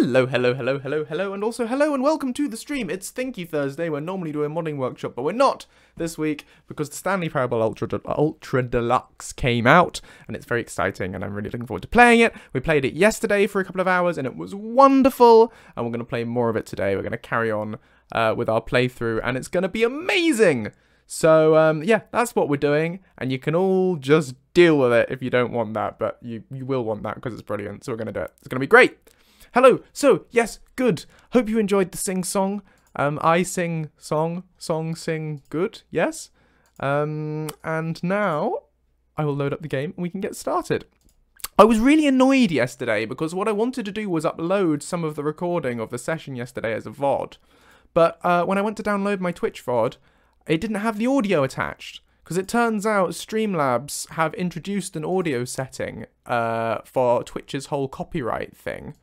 Hello, and also hello and welcome to the stream. It's Thinky Thursday. We're normally doing a modding workshop, but we're not this week because the Stanley Parable Ultra Deluxe came out, and it's very exciting, and I'm really looking forward to playing it. We played it yesterday for a couple of hours, and it was wonderful, and we're going to play more of it today. We're going to carry on with our playthrough, and it's going to be amazing! So, yeah, that's what we're doing, and you can all just deal with it if you don't want that, but you will want that because it's brilliant, so we're going to do it. It's going to be great! Hello, so, yes, good. Hope you enjoyed the sing-song. I sing song, song sing good, yes? And now, I will load up the game and we can get started. I was really annoyed yesterday because what I wanted to do was upload some of the recording of the session yesterday as a VOD. But when I went to download my Twitch VOD, it didn't have the audio attached. Because it turns out Streamlabs have introduced an audio setting for Twitch's whole copyright thing.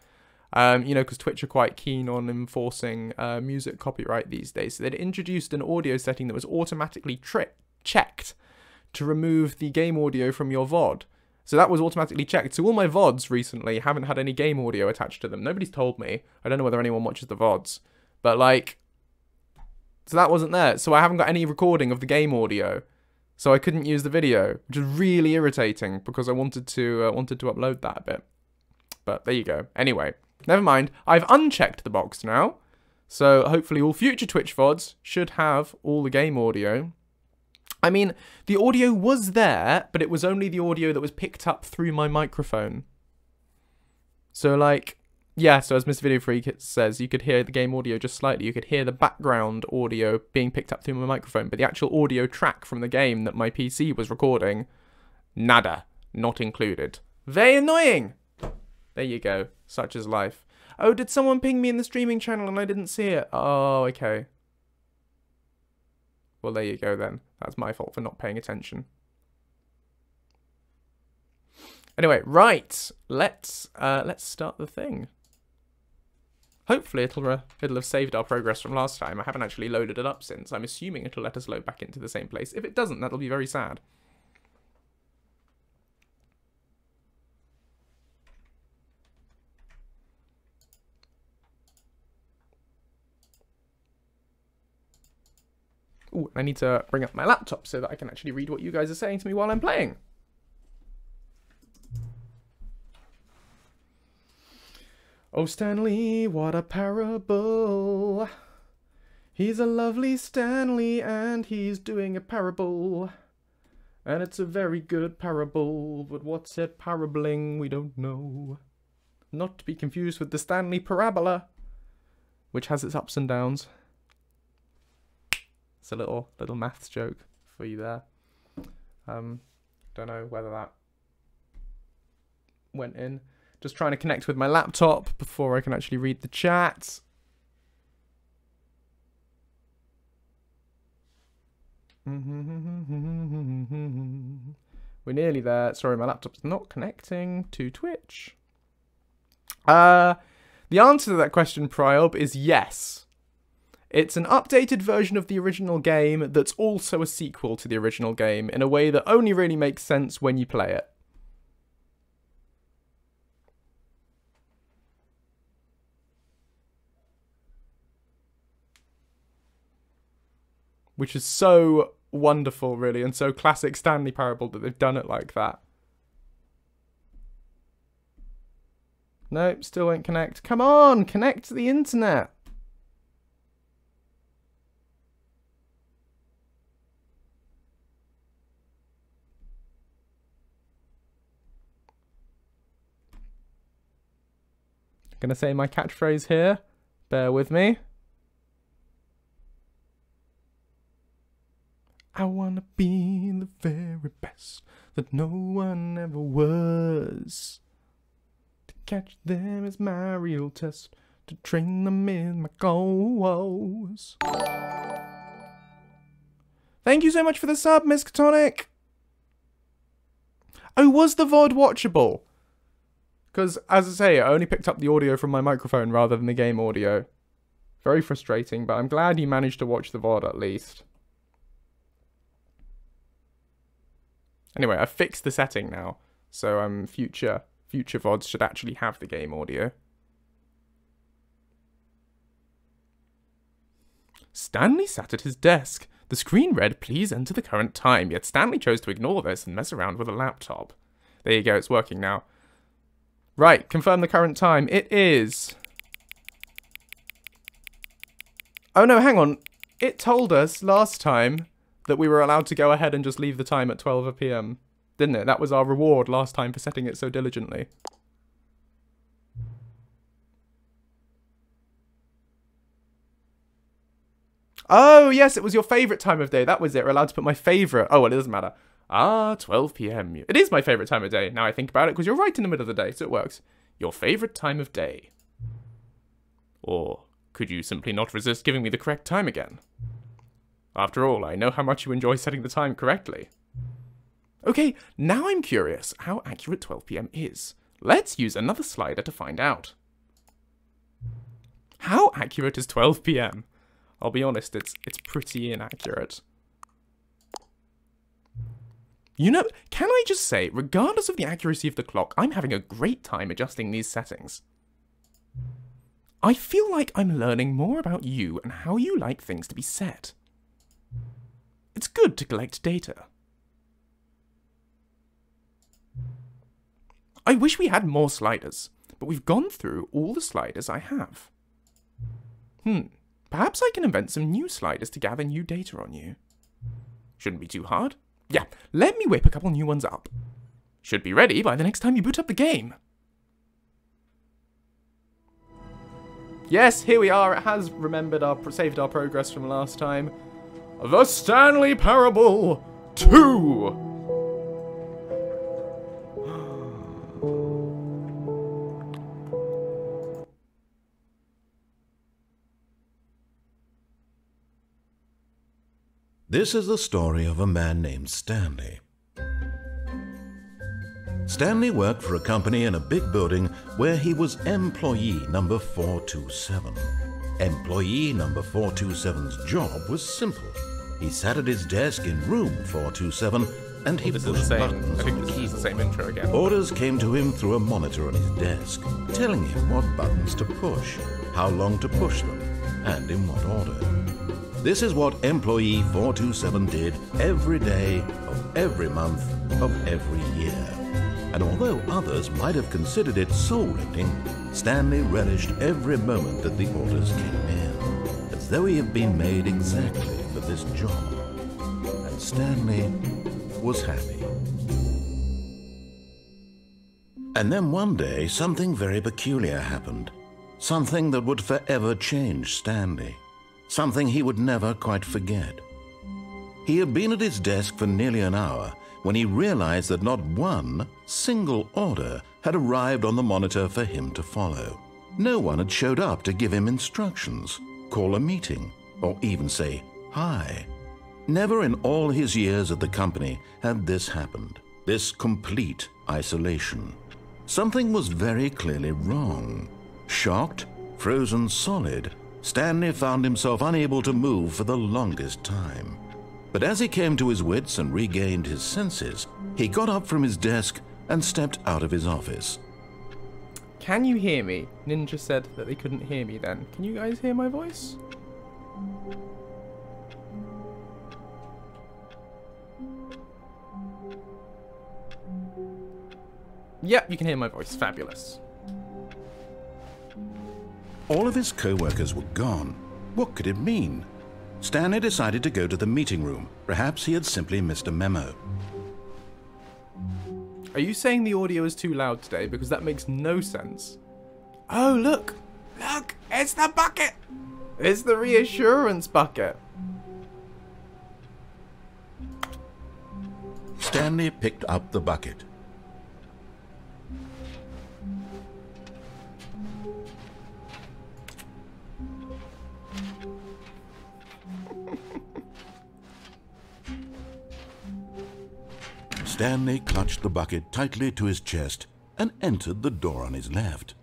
You know, because Twitch are quite keen on enforcing music copyright these days. So they'd introduced an audio setting that was automatically checked to remove the game audio from your VOD. So that was automatically checked. So all my VODs recently haven't had any game audio attached to them. Nobody's told me. I don't know whether anyone watches the VODs. But, like, so that wasn't there. So I haven't got any recording of the game audio. So I couldn't use the video, which is really irritating because I wanted to upload that a bit. But there you go. Anyway. Never mind, I've unchecked the box now, so hopefully all future Twitch VODs should have all the game audio. I mean, the audio was there, but it was only the audio that was picked up through my microphone. So, like, yeah, so as Miss Video Freak says, you could hear the game audio just slightly. You could hear the background audio being picked up through my microphone, but the actual audio track from the game that my PC was recording, nada, not included. Very annoying! There you go. Such is life. Oh, did someone ping me in the streaming channel and I didn't see it? Oh, okay. Well, there you go then. That's my fault for not paying attention. Anyway, right. Let's start the thing. Hopefully it'll have saved our progress from last time. I haven't actually loaded it up since. I'm assuming it'll let us load back into the same place. If it doesn't, that'll be very sad. Ooh, I need to bring up my laptop so that I can actually read what you guys are saying to me while I'm playing. Oh, Stanley, what a parable. He's a lovely Stanley and he's doing a parable. And it's a very good parable, but what's it parabling? We don't know. Not to be confused with the Stanley Parabola, which has its ups and downs. It's a little maths joke for you there. Don't know whether that went in. Just trying to connect with my laptop before I can actually read the chat. We're nearly there. Sorry, my laptop's not connecting to Twitch. The answer to that question, Priob, is yes. It's an updated version of the original game that's also a sequel to the original game in a way that only really makes sense when you play it. Which is so wonderful, really, and so classic Stanley Parable that they've done it like that. Nope, still won't connect. Come on, connect to the internet! Gonna say my catchphrase here. Bear with me. I wanna be the very best that no one ever was. To catch them is my real test. To train them in my goals. Thank you so much for the sub, Miss Catonic. Oh, was the VOD watchable? Because, as I say, I only picked up the audio from my microphone rather than the game audio. Very frustrating, but I'm glad you managed to watch the VOD at least. Anyway, I fixed the setting now, so future VODs should actually have the game audio. Stanley sat at his desk. The screen read, please enter the current time, yet Stanley chose to ignore this and mess around with a laptop. There you go, it's working now. Right, confirm the current time. It is... Oh no, hang on. It told us last time that we were allowed to go ahead and just leave the time at 12 PM, didn't it? That was our reward last time for setting it so diligently. Oh, yes, it was your favourite time of day. That was it. We're allowed to put my favourite. Oh, well, it doesn't matter. Ah, 12 PM. It is my favourite time of day. Now I think about it, because you're right in the middle of the day, so it works. Your favourite time of day. Or could you simply not resist giving me the correct time again? After all, I know how much you enjoy setting the time correctly. Okay, now I'm curious how accurate 12 PM is. Let's use another slider to find out. How accurate is 12 PM? I'll be honest, it's pretty inaccurate. You know, can I just say, regardless of the accuracy of the clock, I'm having a great time adjusting these settings. I feel like I'm learning more about you and how you like things to be set. It's good to collect data. I wish we had more sliders, but we've gone through all the sliders I have. Perhaps I can invent some new sliders to gather new data on you. Shouldn't be too hard. Yeah, let me whip a couple new ones up. Should be ready by the next time you boot up the game. Yes, here we are. It has remembered saved our progress from last time. The Stanley Parable 2! This is the story of a man named Stanley. Stanley worked for a company in a big building where he was employee number 427. Employee number 427's job was simple. He sat at his desk in room 427 and he pushed buttons. I think this is the same intro again. Orders came to him through a monitor on his desk, telling him what buttons to push, how long to push them, and in what order. This is what employee 427 did every day of every month of every year. And although others might have considered it soul-rending, Stanley relished every moment that the orders came in, as though he had been made exactly for this job. And Stanley was happy. And then one day, something very peculiar happened. Something that would forever change Stanley. Something he would never quite forget. He had been at his desk for nearly an hour when he realized that not one single order had arrived on the monitor for him to follow. No one had showed up to give him instructions, call a meeting, or even say hi. Never in all his years at the company had this happened, this complete isolation. Something was very clearly wrong. Shocked, frozen solid, Stanley found himself unable to move for the longest time. But as he came to his wits and regained his senses, he got up from his desk and stepped out of his office. Can you hear me? Ninja said that they couldn't hear me then. Can you guys hear my voice? Yep, you can hear my voice. Fabulous. All of his co-workers were gone. What could it mean? Stanley decided to go to the meeting room. Perhaps he had simply missed a memo. Are you saying the audio is too loud today? Because that makes no sense. Oh, look! Look! It's the bucket! It's the reassurance bucket! Stanley picked up the bucket. Stanley clutched the bucket tightly to his chest and entered the door on his left.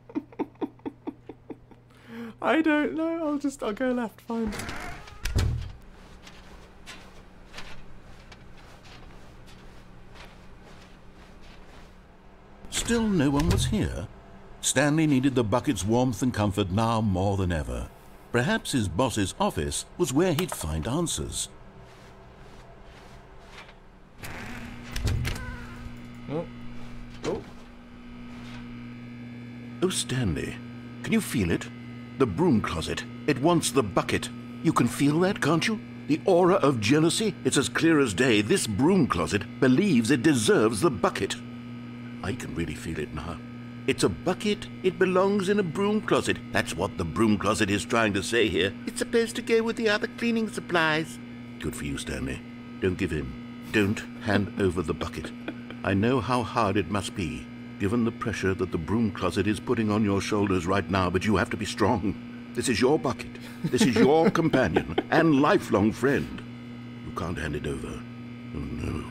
I don't know, I'll go left, fine. Still no one was here. Stanley needed the bucket's warmth and comfort now more than ever. Perhaps his boss's office was where he'd find answers. Oh. Oh. Oh, Stanley, can you feel it? The broom closet. It wants the bucket. You can feel that, can't you? The aura of jealousy? It's as clear as day. This broom closet believes it deserves the bucket. I can really feel it now. It's a bucket. It belongs in a broom closet. That's what the broom closet is trying to say here. It's supposed to go with the other cleaning supplies. Good for you, Stanley. Don't give in. Don't hand over the bucket. I know how hard it must be, given the pressure that the broom closet is putting on your shoulders right now, but you have to be strong. This is your bucket. This is your companion and lifelong friend. You can't hand it over. Oh, no.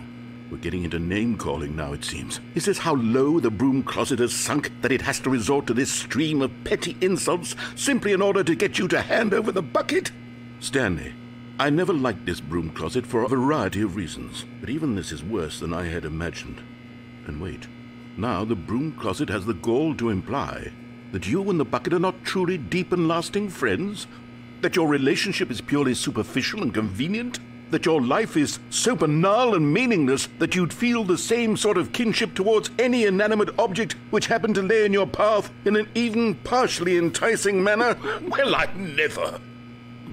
We're getting into name-calling now, it seems. Is this how low the broom closet has sunk that it has to resort to this stream of petty insults simply in order to get you to hand over the bucket? Stanley, I never liked this broom closet for a variety of reasons, but even this is worse than I had imagined. And wait. Now the broom closet has the gall to imply that you and the bucket are not truly deep and lasting friends? That your relationship is purely superficial and convenient? That your life is so banal and meaningless that you'd feel the same sort of kinship towards any inanimate object which happened to lay in your path in an even partially enticing manner? Well, I never!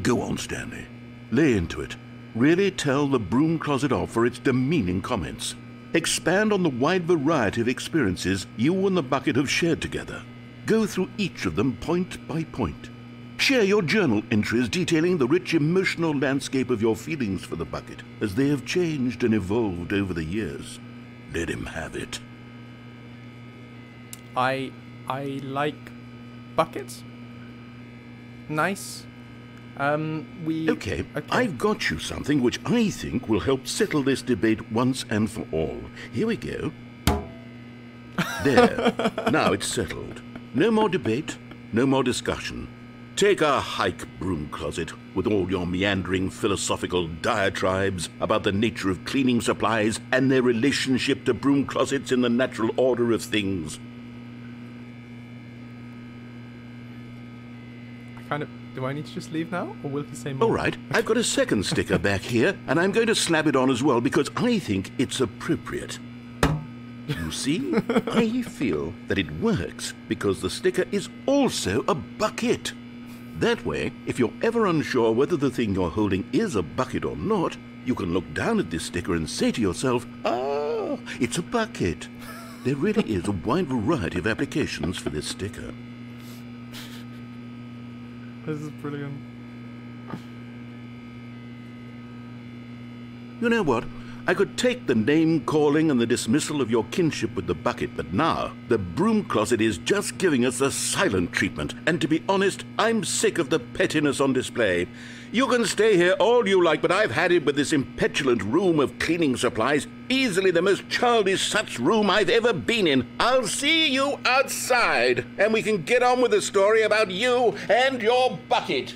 Go on, Stanley. Lay into it. Really tell the broom closet off for its demeaning comments. Expand on the wide variety of experiences you and the bucket have shared together. Go through each of them point by point. Share your journal entries detailing the rich emotional landscape of your feelings for the bucket as they have changed and evolved over the years. Let him have it. I like buckets. Nice. Okay, I've got you something which I think will help settle this debate once and for all. Here we go. There. Now it's settled. No more debate, no more discussion. Take a hike, broom closet, with all your meandering philosophical diatribes about the nature of cleaning supplies and their relationship to broom closets in the natural order of things. Do I need to just leave now, or will he say more? All right, I've got a second sticker back here, and I'm going to slap it on as well because I think it's appropriate. You see, I feel that it works because the sticker is also a bucket. That way, if you're ever unsure whether the thing you're holding is a bucket or not, you can look down at this sticker and say to yourself, ah, it's a bucket. There really is a wide variety of applications for this sticker. This is brilliant. You know what? I could take the name-calling and the dismissal of your kinship with the bucket, but now the broom closet is just giving us the silent treatment. And to be honest, I'm sick of the pettiness on display. You can stay here all you like, but I've had it with this impetulant room of cleaning supplies. Easily the most childish such room I've ever been in. I'll see you outside, and we can get on with the story about you and your bucket.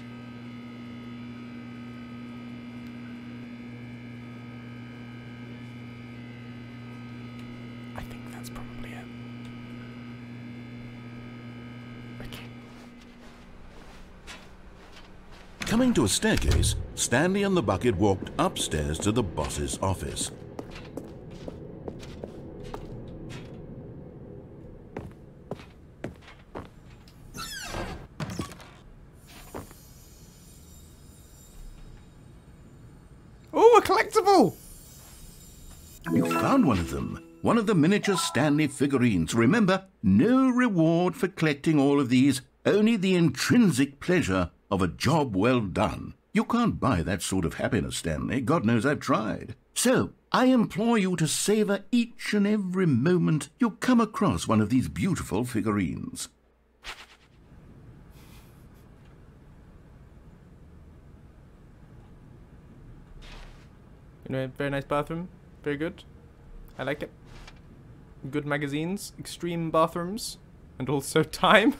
Coming to a staircase, Stanley and the bucket walked upstairs to the boss's office. Oh, a collectible! You found one of them. One of the miniature Stanley figurines. Remember, no reward for collecting all of these, only the intrinsic pleasure of a job well done. You can't buy that sort of happiness, Stanley. God knows I've tried. So, I implore you to savor each and every moment you come across one of these beautiful figurines. Anyway, very nice bathroom. Very good. I like it. Good magazines, extreme bathrooms, and also time.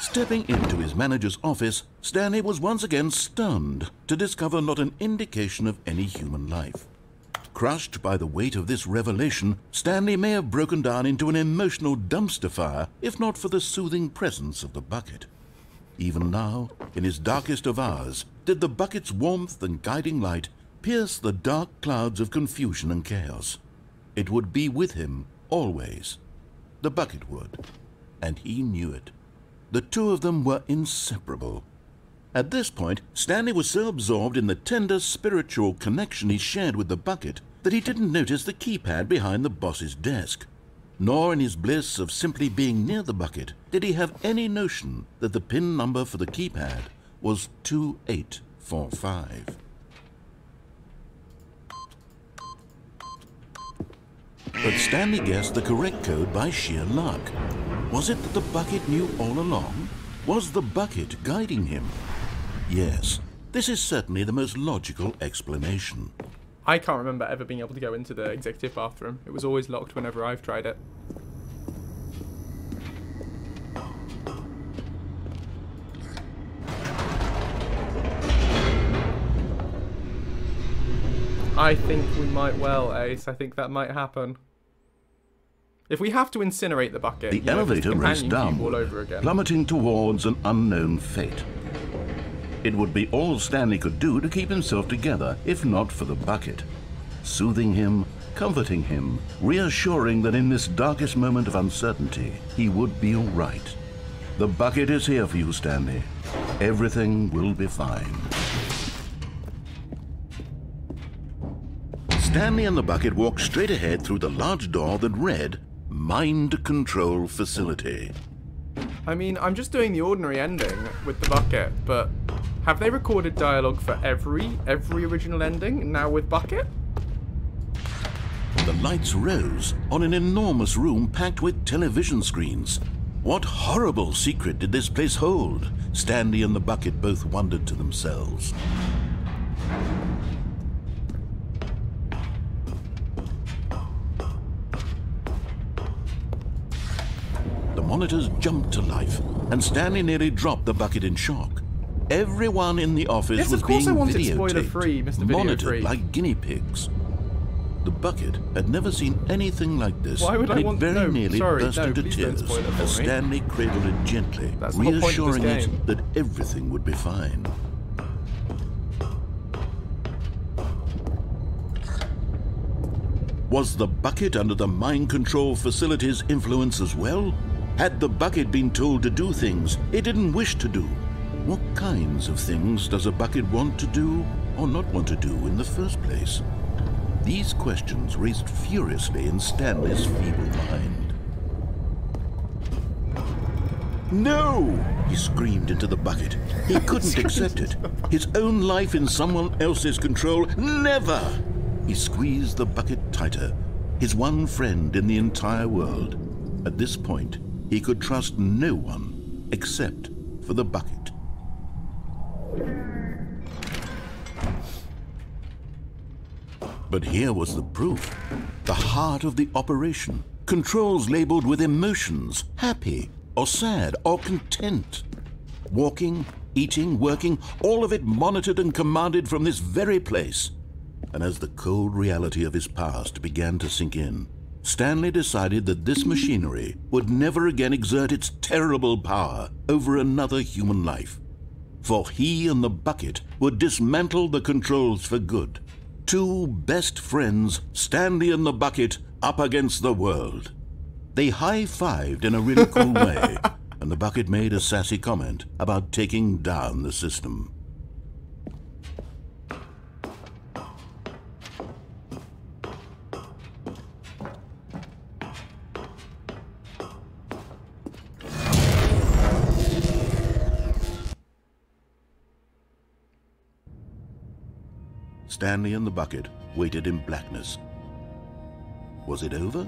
Stepping into his manager's office, Stanley was once again stunned to discover not an indication of any human life. Crushed by the weight of this revelation, Stanley may have broken down into an emotional dumpster fire, if not for the soothing presence of the bucket. Even now, in his darkest of hours, did the bucket's warmth and guiding light pierce the dark clouds of confusion and chaos. It would be with him, always. The bucket would, and he knew it. The two of them were inseparable. At this point, Stanley was so absorbed in the tender spiritual connection he shared with the bucket that he didn't notice the keypad behind the boss's desk. Nor in his bliss of simply being near the bucket did he have any notion that the pin number for the keypad was 2845. But Stanley guessed the correct code by sheer luck. Was it that the bucket knew all along? Was the bucket guiding him? Yes, this is certainly the most logical explanation. I can't remember ever being able to go into the executive bathroom. It was always locked whenever I've tried it. I think we might well, Ace. I think that might happen. If we have to incinerate the bucket, the elevator raced downward, all over again, plummeting towards an unknown fate. It would be all Stanley could do to keep himself together, if not for the bucket. Soothing him, comforting him, reassuring that in this darkest moment of uncertainty, he would be all right. The bucket is here for you, Stanley. Everything will be fine. Stanley and the bucket walked straight ahead through the large door that read, Mind Control Facility. I mean, I'm just doing the ordinary ending with the bucket, but have they recorded dialogue for every original ending, now with bucket? The lights rose on an enormous room packed with television screens. What horrible secret did this place hold? Stanley and the bucket both wondered to themselves. Monitors jumped to life, and Stanley nearly dropped the bucket in shock. Everyone in the office was being videotaped, monitored like guinea pigs. The bucket had never seen anything like this, and it very nearly burst into tears as Stanley cradled it gently, reassuring it that everything would be fine. Was the bucket under the mind control facility's influence as well? Had the bucket been told to do things it didn't wish to do? What kinds of things does a bucket want to do or not want to do in the first place? These questions raced furiously in Stanley's feeble mind. No! He screamed into the bucket. He couldn't accept it. His own life in someone else's control, never! He squeezed the bucket tighter, his one friend in the entire world. At this point, he could trust no one except for the bucket. But here was the proof, the heart of the operation. Controls labeled with emotions, happy or sad or content. Walking, eating, working, all of it monitored and commanded from this very place. And as the cold reality of his past began to sink in, Stanley decided that this machinery would never again exert its terrible power over another human life. For he and the bucket would dismantle the controls for good. Two best friends, Stanley and the bucket, up against the world. They high-fived in a really cool way, and the bucket made a sassy comment about taking down the system. Stanley and the bucket waited in blackness. Was it over?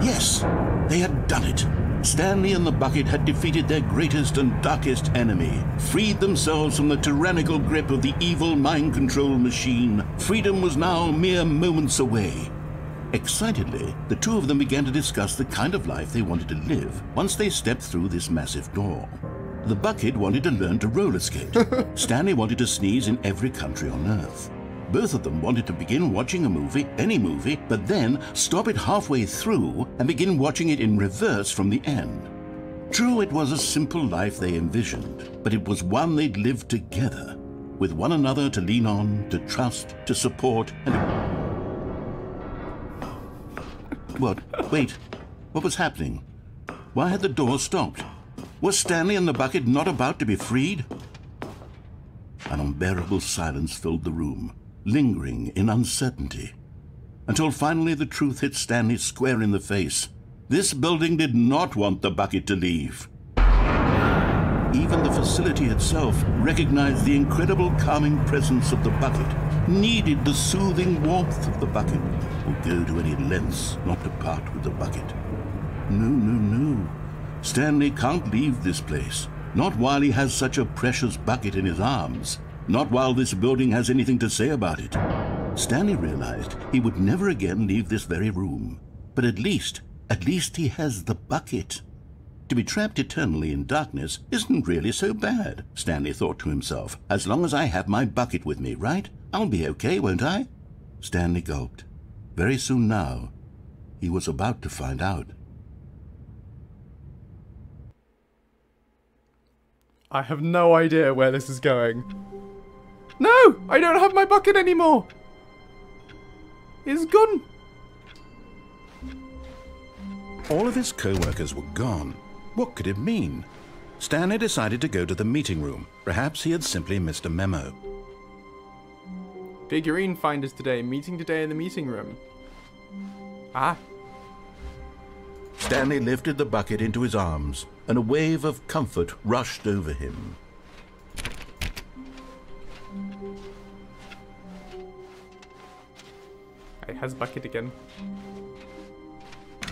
Yes, they had done it. Stanley and the bucket had defeated their greatest and darkest enemy, freed themselves from the tyrannical grip of the evil mind control machine. Freedom was now mere moments away. Excitedly, the two of them began to discuss the kind of life they wanted to live once they stepped through this massive door. The bucket wanted to learn to roller skate. Stanley wanted to sneeze in every country on Earth. Both of them wanted to begin watching a movie, any movie, but then stop it halfway through and begin watching it in reverse from the end. True, it was a simple life they envisioned, but it was one they'd lived together, with one another to lean on, to trust, to support, and... What? Wait. What was happening? Why had the door stopped? Was Stanley and the bucket not about to be freed? An unbearable silence filled the room, lingering in uncertainty, until finally the truth hit Stanley square in the face. This building did not want the bucket to leave. Even the facility itself recognized the incredible calming presence of the bucket, needed the soothing warmth of the bucket, would go to any lengths not to part with the bucket. No, no, no. Stanley can't leave this place. Not while he has such a precious bucket in his arms. Not while this building has anything to say about it. Stanley realized he would never again leave this very room. But at least he has the bucket. To be trapped eternally in darkness isn't really so bad, Stanley thought to himself. As long as I have my bucket with me, right? I'll be okay, won't I? Stanley gulped. Very soon now, he was about to find out. I have no idea where this is going. No! I don't have my bucket anymore! It's gone! All of his co-workers were gone. What could it mean? Stanley decided to go to the meeting room. Perhaps he had simply missed a memo. Figurine finders today. Meeting today in the meeting room. Ah. Stanley lifted the bucket into his arms, and a wave of comfort rushed over him. It has bucket again.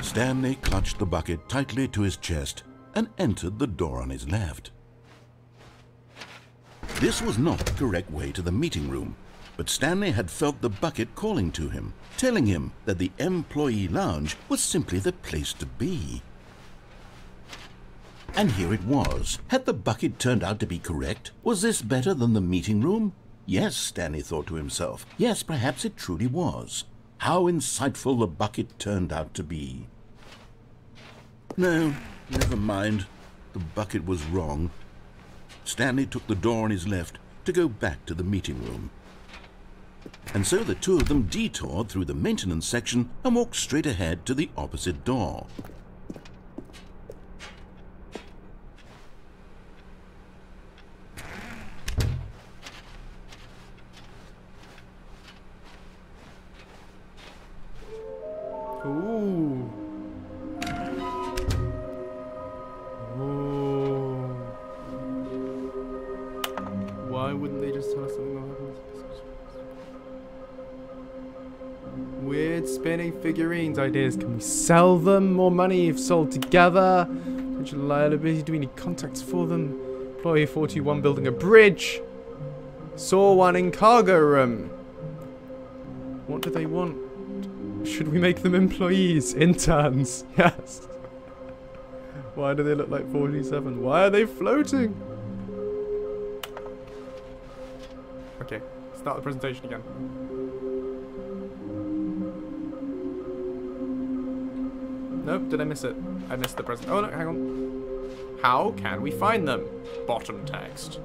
Stanley clutched the bucket tightly to his chest and entered the door on his left. This was not the correct way to the meeting room, but Stanley had felt the bucket calling to him, telling him that the employee lounge was simply the place to be. And here it was. Had the bucket turned out to be correct? Was this better than the meeting room? Yes, Stanley thought to himself. Yes, perhaps it truly was. How insightful the bucket turned out to be. No, never mind. The bucket was wrong. Stanley took the door on his left to go back to the meeting room. And so the two of them detoured through the maintenance section and walked straight ahead to the opposite door. Ooh. Ooh. Why wouldn't they just tell us something more happened? Weird spinning figurines ideas. Can we sell them? More money if sold together. Potential liability. Do we need contacts for them? Employee 41 building a bridge. Saw one in cargo room. What do they want? Should we make them employees? Interns? Yes. Why do they look like 47? Why are they floating? Okay, start the presentation again. Nope, did I miss it? I missed the present. Oh, no, hang on. How can we find them? Bottom text.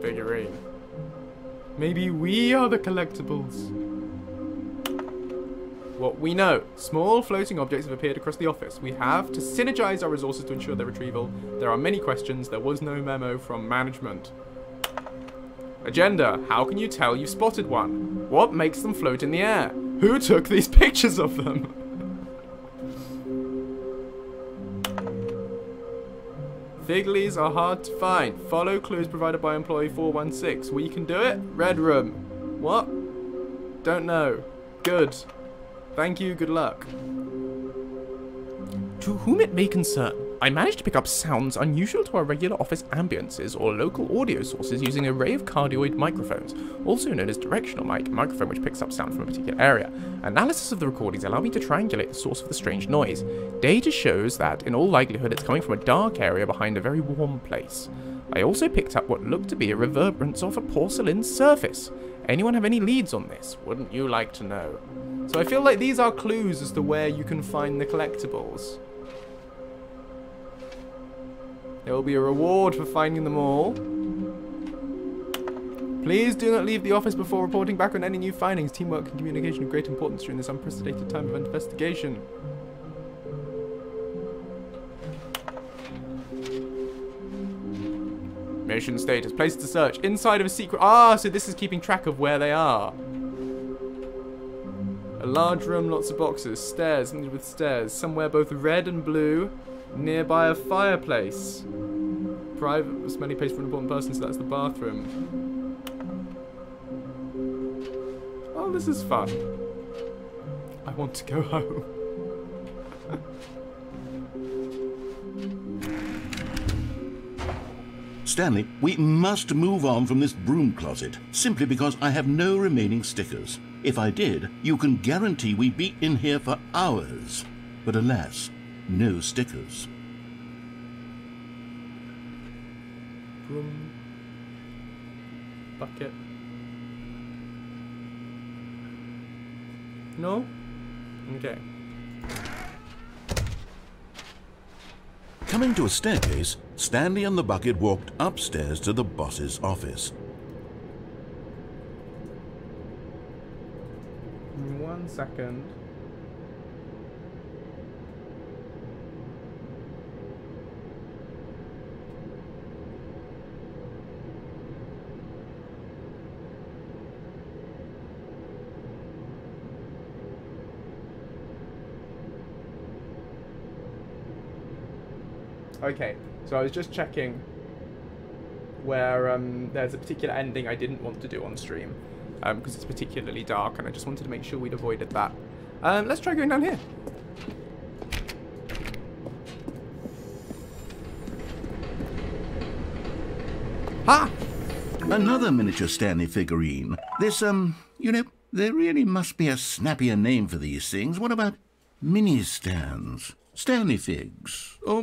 Figurine. Maybe we are the collectibles. What we know. Small floating objects have appeared across the office. We have to synergize our resources to ensure their retrieval. There are many questions. There was no memo from management. Agenda. How can you tell you spotted one? What makes them float in the air? Who took these pictures of them? Figleys are hard to find. Follow clues provided by employee 416. We can do it. Red room. What? Don't know. Good. Thank you, good luck. To whom it may concern, I managed to pick up sounds unusual to our regular office ambiances or local audio sources using an array of cardioid microphones, also known as directional mic, a microphone which picks up sound from a particular area. Analysis of the recordings allowed me to triangulate the source of the strange noise. Data shows that, in all likelihood, it's coming from a dark area behind a very warm place. I also picked up what looked to be a reverberance off a porcelain surface. Anyone have any leads on this? Wouldn't you like to know? So I feel like these are clues as to where you can find the collectibles. There will be a reward for finding them all. Please do not leave the office before reporting back on any new findings. Teamwork and communication of great importance during this unprecedented time of investigation. Mission status. Place to search. Inside of a secret... Ah, so this is keeping track of where they are. A large room, lots of boxes. Stairs, something with stairs. Somewhere both red and blue. Nearby a fireplace. Private was many places for an important person, so that's the bathroom. Oh, this is fun. I want to go home. Stanley, we must move on from this broom closet, simply because I have no remaining stickers. If I did, you can guarantee we'd be in here for hours. But alas, no stickers. Broom. Bucket. No? Okay. Coming to a staircase, Stanley and the bucket walked upstairs to the boss's office. One second. Okay, so I was just checking where there's a particular ending I didn't want to do on stream because it's particularly dark and I just wanted to make sure we'd avoided that. Let's try going down here. Ha! Another miniature Stanley figurine. This, you know, there really must be a snappier name for these things. What about mini Stans? Stanley figs? Or...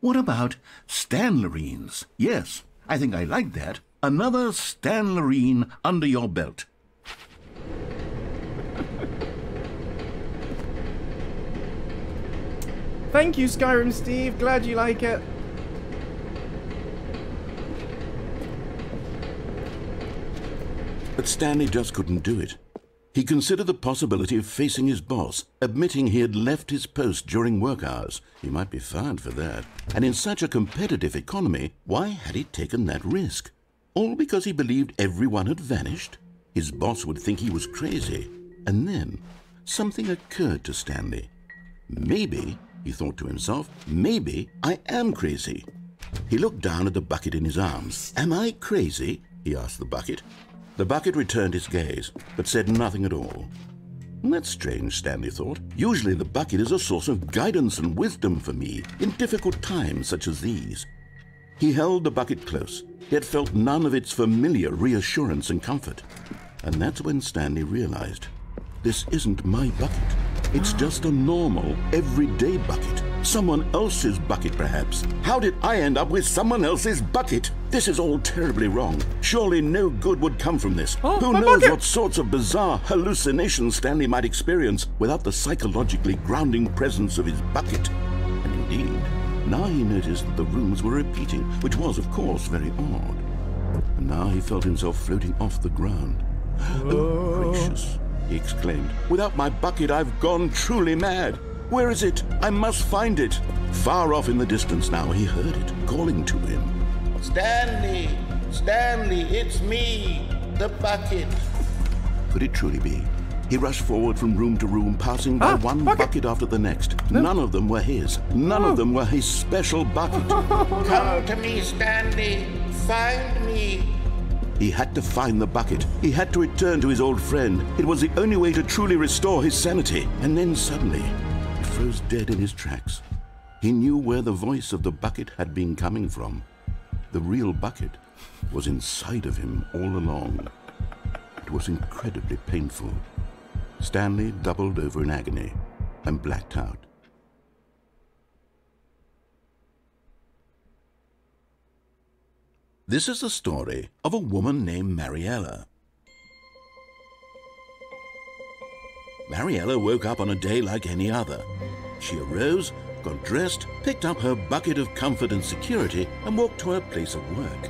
what about Stanlurines? Yes, I think I like that. Another Stanlurine under your belt. Thank you, Skyrim Steve. Glad you like it. But Stanley just couldn't do it. He considered the possibility of facing his boss, admitting he had left his post during work hours. He might be fired for that. And in such a competitive economy, why had he taken that risk? All because he believed everyone had vanished? His boss would think he was crazy. And then, something occurred to Stanley. Maybe, he thought to himself, maybe I am crazy. He looked down at the bucket in his arms. Am I crazy? He asked the bucket. The bucket returned his gaze, but said nothing at all. That's strange, Stanley thought. Usually the bucket is a source of guidance and wisdom for me in difficult times such as these. He held the bucket close, yet felt none of its familiar reassurance and comfort. And that's when Stanley realized, this isn't my bucket. It's just a normal, everyday bucket. Someone else's bucket, perhaps. How did I end up with someone else's bucket? This is all terribly wrong. Surely no good would come from this. Oh, who knows what sorts of bizarre hallucinations Stanley might experience without the psychologically grounding presence of his bucket. And indeed, now he noticed that the rooms were repeating, which was, of course, very odd. And now he felt himself floating off the ground. Oh, gracious. He exclaimed. Without my bucket, I've gone truly mad. Where is it? I must find it. Far off in the distance now, he heard it, calling to him. Stanley! Stanley, it's me, the bucket. Could it truly be? He rushed forward from room to room, passing by one bucket after the next. No. None of them were his. None of them were his special bucket. Come to me, Stanley. Find me. He had to find the bucket. He had to return to his old friend. It was the only way to truly restore his sanity. And then suddenly, he froze dead in his tracks. He knew where the voice of the bucket had been coming from. The real bucket was inside of him all along. It was incredibly painful. Stanley doubled over in agony and blacked out. This is the story of a woman named Mariella. Mariella woke up on a day like any other. She arose, got dressed, picked up her bucket of comfort and security, and walked to her place of work.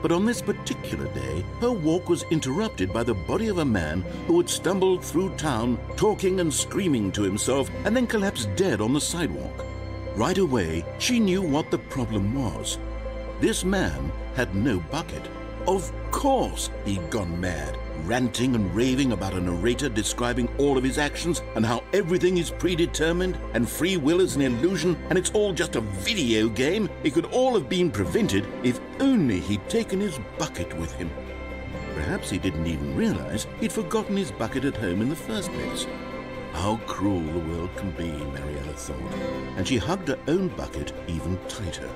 But on this particular day, her walk was interrupted by the body of a man who had stumbled through town, talking and screaming to himself, and then collapsed dead on the sidewalk. Right away, she knew what the problem was. This man had no bucket. Of course he'd gone mad, ranting and raving about a narrator describing all of his actions and how everything is predetermined and free will is an illusion and it's all just a video game. It could all have been prevented if only he'd taken his bucket with him. Perhaps he didn't even realize he'd forgotten his bucket at home in the first place. How cruel the world can be, Mariella thought, and she hugged her own bucket even tighter.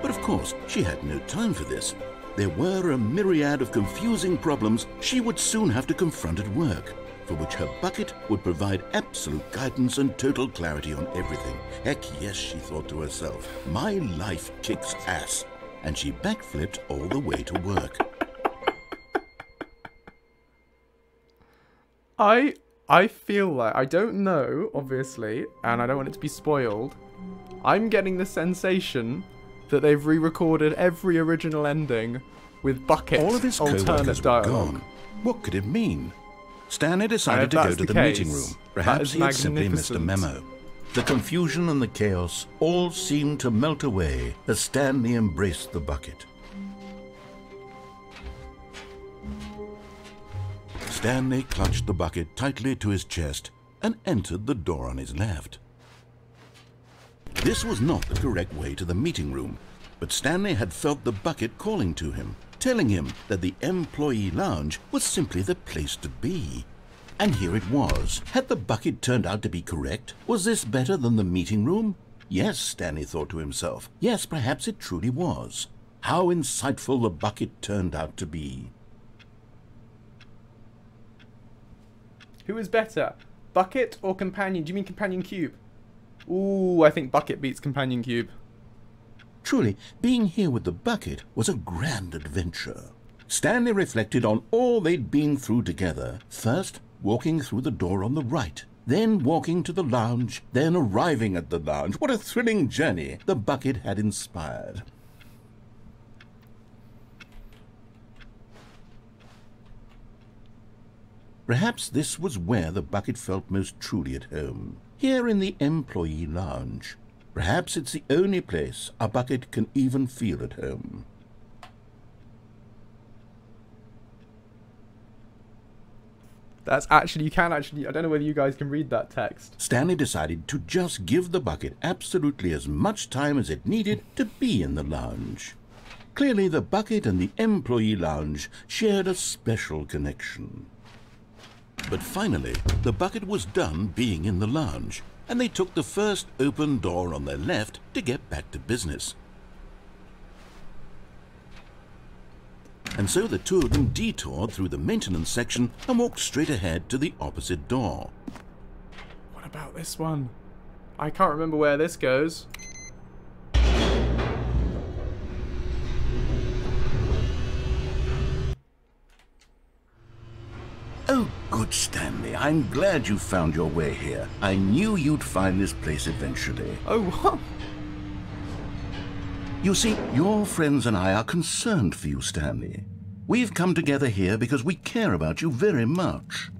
But of course, she had no time for this. There were a myriad of confusing problems she would soon have to confront at work, for which her bucket would provide absolute guidance and total clarity on everything. Heck yes, she thought to herself, my life kicks ass. And she backflipped all the way to work. I feel like, I don't know, obviously, and I don't want it to be spoiled. I'm getting the sensation that they've re-recorded every original ending with bucket alternate dialogue. What could it mean? Stanley decided to go to the meeting room. Perhaps he had simply missed a memo. The confusion and the chaos all seemed to melt away as Stanley embraced the bucket. Stanley clutched the bucket tightly to his chest and entered the door on his left. This was not the correct way to the meeting room, but Stanley had felt the bucket calling to him, telling him that the employee lounge was simply the place to be. And here it was. Had the bucket turned out to be correct? Was this better than the meeting room? Yes, Stanley thought to himself. Yes, perhaps it truly was. How insightful the bucket turned out to be. Who is better? Bucket or companion? Do you mean companion cube? Ooh, I think bucket beats companion cube. Truly, being here with the bucket was a grand adventure. Stanley reflected on all they'd been through together. First, walking through the door on the right, then walking to the lounge, then arriving at the lounge. What a thrilling journey the bucket had inspired. Perhaps this was where the bucket felt most truly at home. Here in the employee lounge. Perhaps it's the only place a bucket can even feel at home. That's actually, you can actually, I don't know whether you guys can read that text. Stanley decided to just give the bucket absolutely as much time as it needed to be in the lounge. Clearly the bucket and the employee lounge shared a special connection. But finally, the bucket was done being in the lounge, and they took the first open door on their left to get back to business. And so the two of them detoured through the maintenance section and walked straight ahead to the opposite door. What about this one? I can't remember where this goes. Oh, good Stanley, I'm glad you found your way here. I knew you'd find this place eventually. Oh, what? You see, your friends and I are concerned for you, Stanley. We've come together here because we care about you very much.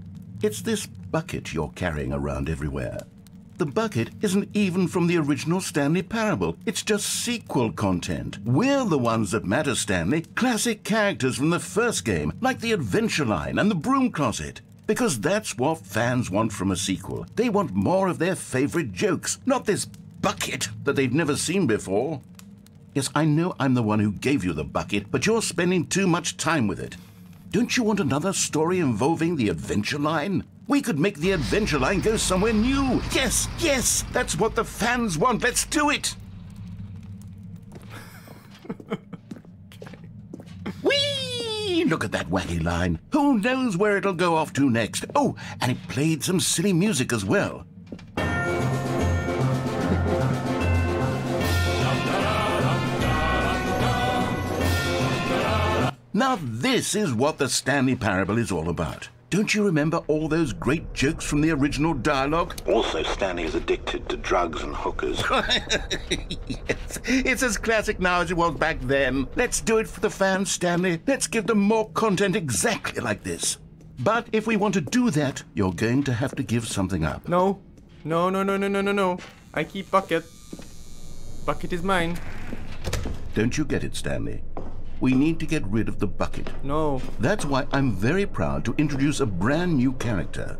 It's this bucket you're carrying around everywhere. The bucket isn't even from the original Stanley Parable. It's just sequel content. We're the ones that matter, Stanley. Classic characters from the first game, like the Adventure Line and the Broom Closet. Because that's what fans want from a sequel. They want more of their favorite jokes, not this bucket that they've never seen before. Yes, I know I'm the one who gave you the bucket, but you're spending too much time with it. Don't you want another story involving the Adventure Line? We could make the adventure line go somewhere new. Yes, yes, that's what the fans want. Let's do it. Whee! Look at that wacky line. Who knows where it'll go off to next? Oh, and it played some silly music as well. Now this is what the Stanley Parable is all about. Don't you remember all those great jokes from the original dialogue? Also, Stanley is addicted to drugs and hookers. Yes, it's as classic now as it was back then. Let's do it for the fans, Stanley. Let's give them more content exactly like this. But if we want to do that, you're going to have to give something up. No. No, no, no, no, no, no, no. I keep Bucket. Bucket is mine. Don't you get it, Stanley? We need to get rid of the bucket. No. That's why I'm very proud to introduce a brand new character.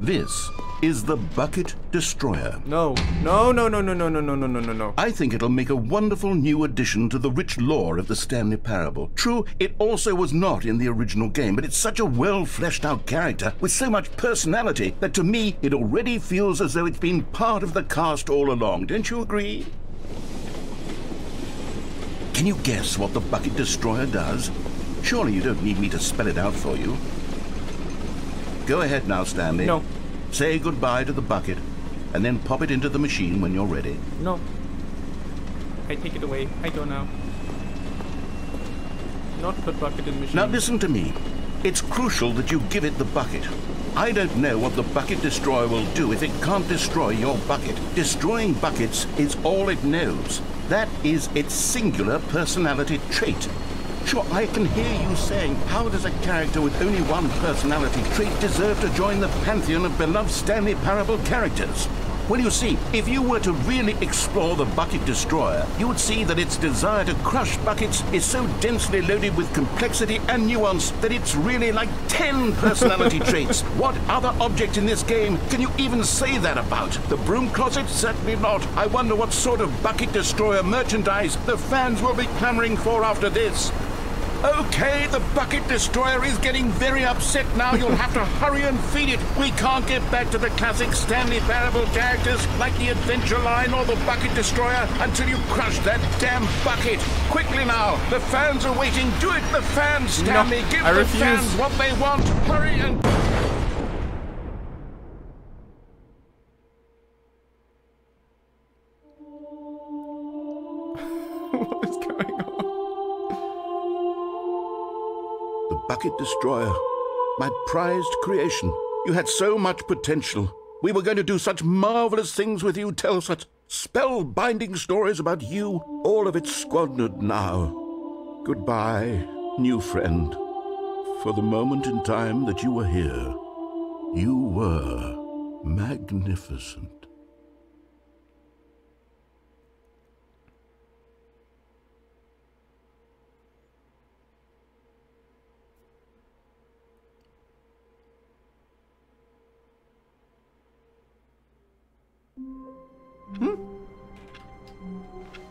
This is the Bucket Destroyer. No. No, no, no, no, no, no, no, no, no, no, no. I think it'll make a wonderful new addition to the rich lore of the Stanley Parable. True, it also was not in the original game, but it's such a well-fleshed-out character with so much personality that to me, it already feels as though it's been part of the cast all along. Don't you agree? Can you guess what the Bucket Destroyer does? Surely you don't need me to spell it out for you. Go ahead now, Stanley. No. Say goodbye to the bucket, and then pop it into the machine when you're ready. No. I take it away. I go now. Not the bucket in machine. Now listen to me. It's crucial that you give it the bucket. I don't know what the Bucket Destroyer will do if it can't destroy your bucket. Destroying buckets is all it knows. That is its singular personality trait. Sure, I can hear you saying, how does a character with only one personality trait deserve to join the pantheon of beloved Stanley Parable characters? Well, you see, if you were to really explore the Bucket Destroyer, you would see that its desire to crush buckets is so densely loaded with complexity and nuance that it's really like 10 personality traits. What other object in this game can you even say that about? The broom closet? Certainly not. I wonder what sort of Bucket Destroyer merchandise the fans will be clamoring for after this. Okay, the Bucket Destroyer is getting very upset now. You'll have to hurry and feed it. We can't get back to the classic Stanley Parable characters like the Adventure Line or the Bucket Destroyer until you crush that damn bucket. Quickly now, the fans are waiting. Do it, the fans, Stanley. No, Give the fans what they want. Hurry and... What is going on? Bucket Destroyer, my prized creation. You had so much potential. We were going to do such marvelous things with you, tell such spellbinding stories about you. All of it squandered now. Goodbye, new friend. For the moment in time that you were here, you were magnificent.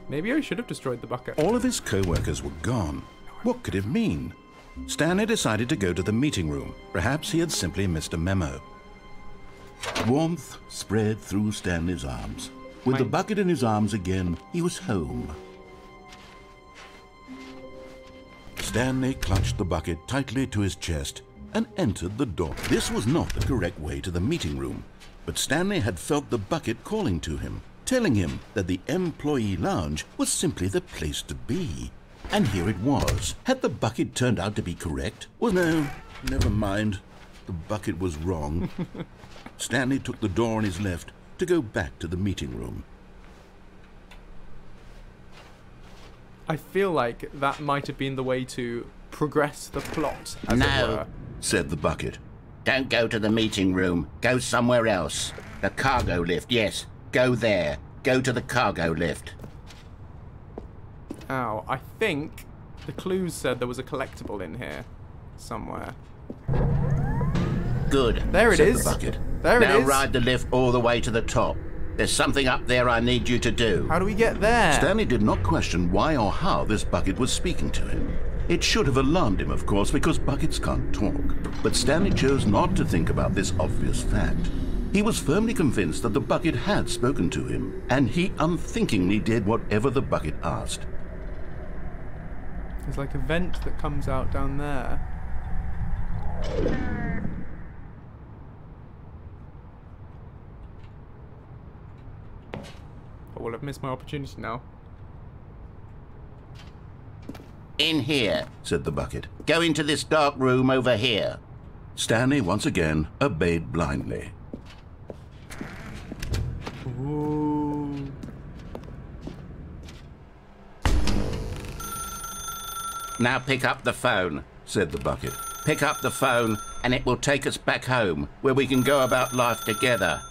Maybe I should have destroyed the bucket. All of his co-workers were gone. What could it mean? Stanley decided to go to the meeting room. Perhaps he had simply missed a memo. Warmth spread through Stanley's arms. With the bucket in his arms again, he was home. Stanley clutched the bucket tightly to his chest and entered the door. This was not the correct way to the meeting room, but Stanley had felt the bucket calling to him, telling him that the employee lounge was simply the place to be. And here it was. Had the bucket turned out to be correct? Well, no, never mind. The bucket was wrong. Stanley took the door on his left to go back to the meeting room. I feel like that might have been the way to progress the plot, as it were, said the bucket. Don't go to the meeting room. Go somewhere else. The cargo lift, yes. Go there. Go to the cargo lift. Ow. I think the clues said there was a collectible in here somewhere. Good. There it is. There it is. Now ride the lift all the way to the top. There's something up there I need you to do. How do we get there? Stanley did not question why or how this bucket was speaking to him. It should have alarmed him, of course, because buckets can't talk. But Stanley chose not to think about this obvious fact. He was firmly convinced that the bucket had spoken to him, and he unthinkingly did whatever the bucket asked. There's like a vent that comes out down there. I will have missed my opportunity now. In here, said the bucket. Go into this dark room over here. Stanley once again obeyed blindly. Ooh. Now pick up the phone, said the bucket. Pick up the phone and it will take us back home where we can go about life together.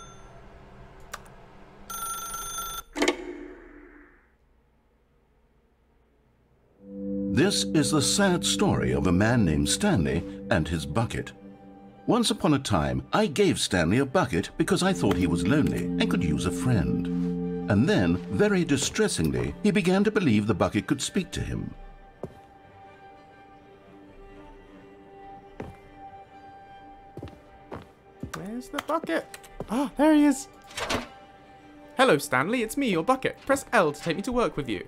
This is the sad story of a man named Stanley and his bucket. Once upon a time, I gave Stanley a bucket because I thought he was lonely and could use a friend. And then, very distressingly, he began to believe the bucket could speak to him. Where's the bucket? Ah, there he is! Hello, Stanley, it's me, your bucket. Press L to take me to work with you.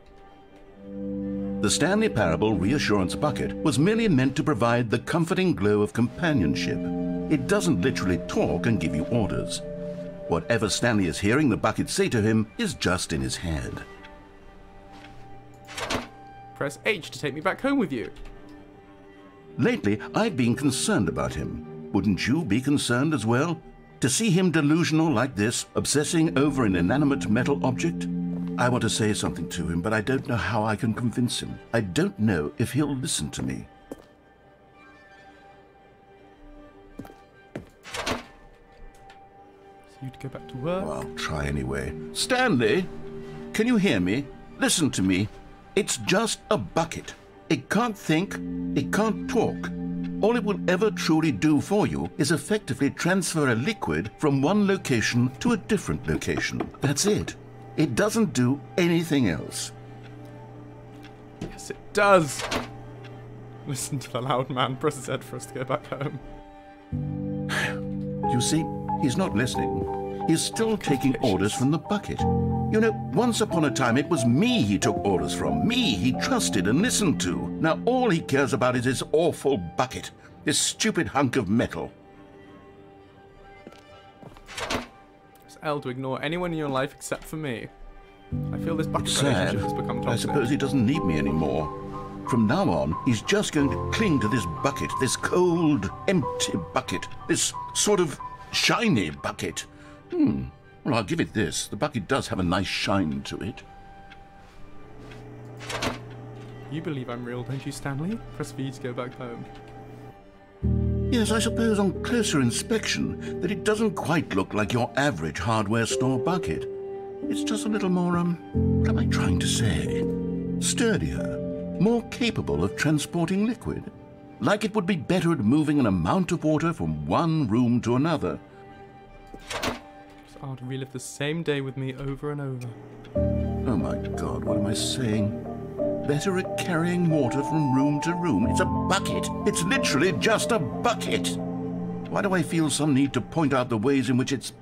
The Stanley Parable Reassurance Bucket was merely meant to provide the comforting glow of companionship. It doesn't literally talk and give you orders. Whatever Stanley is hearing the bucket say to him is just in his head. Press H to take me back home with you. Lately, I've been concerned about him. Wouldn't you be concerned as well? To see him delusional like this, obsessing over an inanimate metal object? I want to say something to him, but I don't know how I can convince him. I don't know if he'll listen to me. So you'd go back to work? Well, I'll try anyway. Stanley, can you hear me? Listen to me. It's just a bucket. It can't think, it can't talk. All it will ever truly do for you is effectively transfer a liquid from one location to a different location. That's it. It doesn't do anything else. Yes, it does. Listen to the loud man. Press Z for us to go back home. You see, he's not listening. He's still taking orders from the bucket. You know, once upon a time, it was me he took orders from. Me he trusted and listened to. Now all he cares about is this awful bucket. This stupid hunk of metal. L to ignore anyone in your life except for me. I feel this bucket relationship has become toxic. I suppose he doesn't need me anymore. From now on, he's just going to cling to this bucket, this cold, empty bucket, this sort of shiny bucket. Well, I'll give it this. The bucket does have a nice shine to it. You believe I'm real, don't you, Stanley? Press V to go back home. Yes, I suppose on closer inspection that it doesn't quite look like your average hardware store bucket. It's just a little more, what am I trying to say? Sturdier, more capable of transporting liquid. Like it would be better at moving an amount of water from one room to another. It's hard to relive the same day with me over and over. Oh my God, what am I saying? Better at carrying water from room to room. It's a bucket. It's literally just a bucket. Why do I feel some need to point out the ways in which it's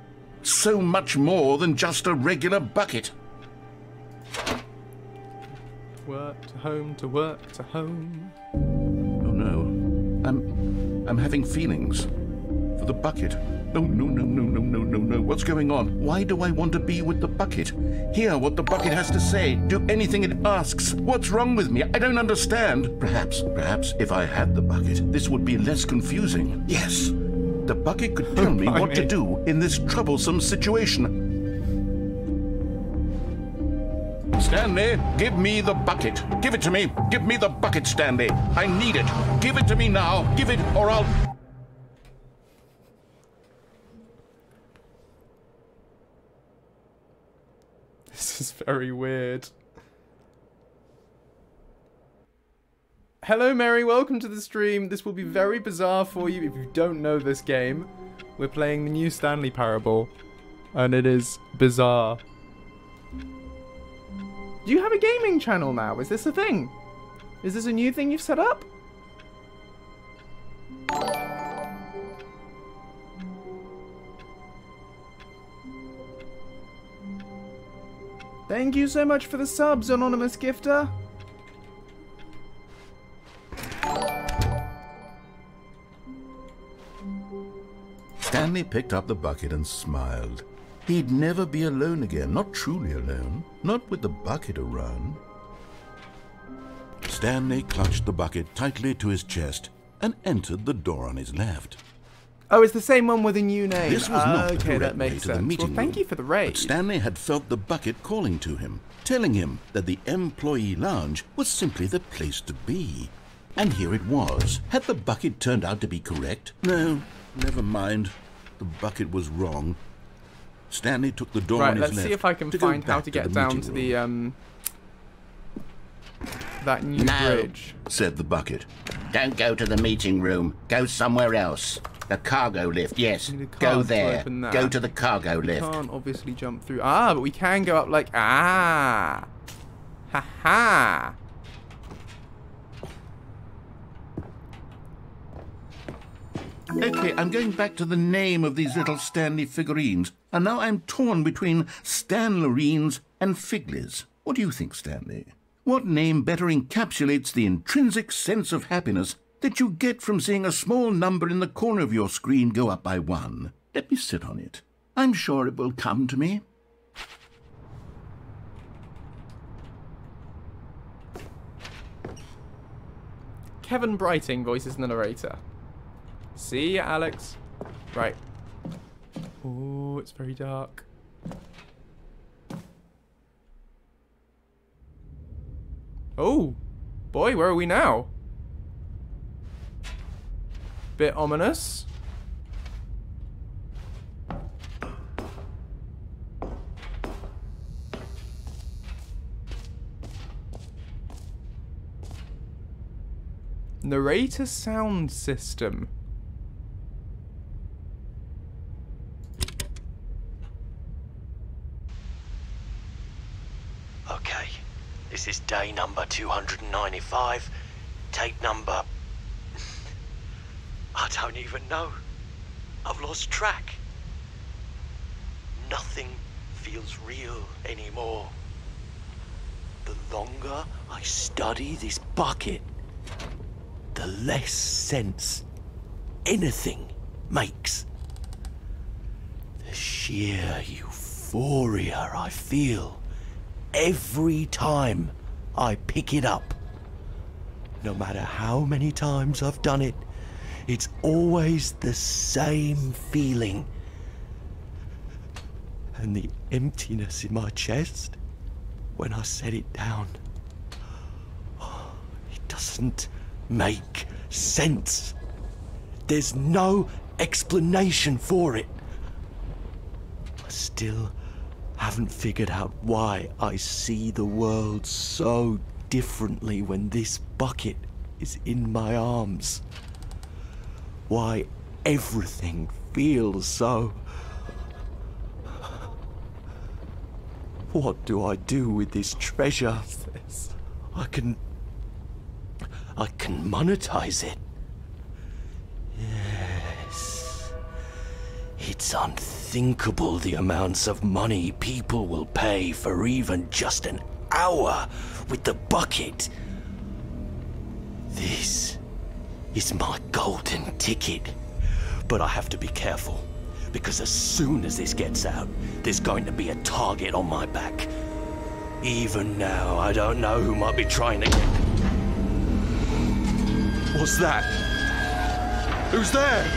so much more than just a regular bucket? Work to home to work to home. Oh no. I'm having feelings for the bucket. No. What's going on? Why do I want to be with the bucket? Hear what the bucket has to say. Do anything it asks. What's wrong with me? I don't understand. Perhaps if I had the bucket, this would be less confusing. Yes, the bucket could tell me what to do in this troublesome situation. Stanley, give me the bucket. Give it to me. Give me the bucket, Stanley. I need it. Give it to me now. Give it or I'll... This is very weird. Hello, Mary. Welcome to the stream. This will be very bizarre for you if you don't know this game. We're playing the new Stanley Parable, and it is bizarre. Do you have a gaming channel now? Is this a thing? Is this a new thing you've set up? Thank you so much for the subs, Anonymous Gifter. Stanley picked up the bucket and smiled. He'd never be alone again, not truly alone, not with the bucket around. Stanley clutched the bucket tightly to his chest and entered the door on his left. Oh, it's the same one with a new name. This was not the correct that makes way sense. To the meeting well, thank you for the raid. But Stanley had felt the bucket calling to him, telling him that the employee lounge was simply the place to be. And here it was. Had the bucket turned out to be correct? No, never mind. The bucket was wrong. Stanley took the door on his left. Right, let's see if I can find how to get down to the that new bridge. Said the bucket. Don't go to the meeting room. Go somewhere else. The cargo lift, yes. Go there. Go to the cargo lift. We can't obviously jump through. Ah, but we can go up like ha ha. Okay, I'm going back to the name of these little Stanley figurines, and now I'm torn between Stanlurines and Figleys. What do you think, Stanley? What name better encapsulates the intrinsic sense of happiness that you get from seeing a small number in the corner of your screen go up by one? Let me sit on it. I'm sure it will come to me. Kevin Brighting voices the narrator. See ya, Alex. Right. Oh, it's very dark. Oh, boy, where are we now? Bit ominous. Narrator sound system. Okay, this is day number 295, tape number... I don't even know. I've lost track. Nothing feels real anymore. The longer I study this bucket, the less sense anything makes. The sheer euphoria I feel every time I pick it up. No matter how many times I've done it, it's always the same feeling. And the emptiness in my chest when I set it down. Oh, it doesn't make sense. There's no explanation for it. I still haven't figured out why I see the world so differently when this bucket is in my arms. Why everything feels so... What do I do with this treasure? I can monetize it. Yes. It's unthinkable the amounts of money people will pay for even just an hour with the bucket. This... is my golden ticket. But I have to be careful, because as soon as this gets out, there's going to be a target on my back. Even now, I don't know who might be trying to get... What's that? Who's there?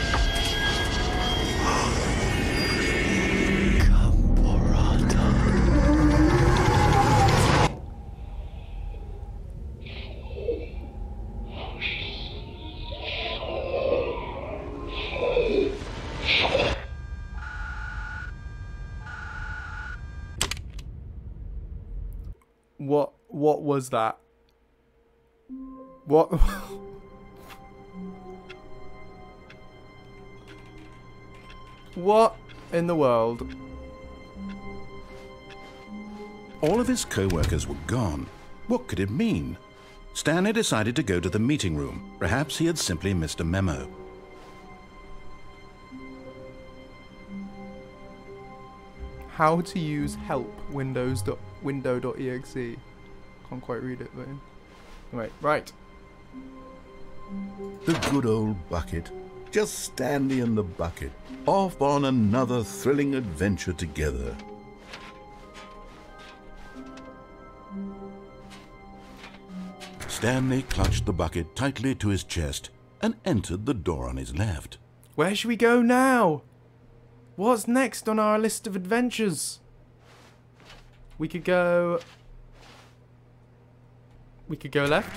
What was that? What? What in the world? All of his co-workers were gone. What could it mean? Stanley decided to go to the meeting room. Perhaps he had simply missed a memo. How to use help window.exe. Can't quite read it, but anyway, right. The good old bucket. Just Stanley and the bucket. Off on another thrilling adventure together. Stanley clutched the bucket tightly to his chest and entered the door on his left. Where should we go now? What's next on our list of adventures? We could go... we could go left.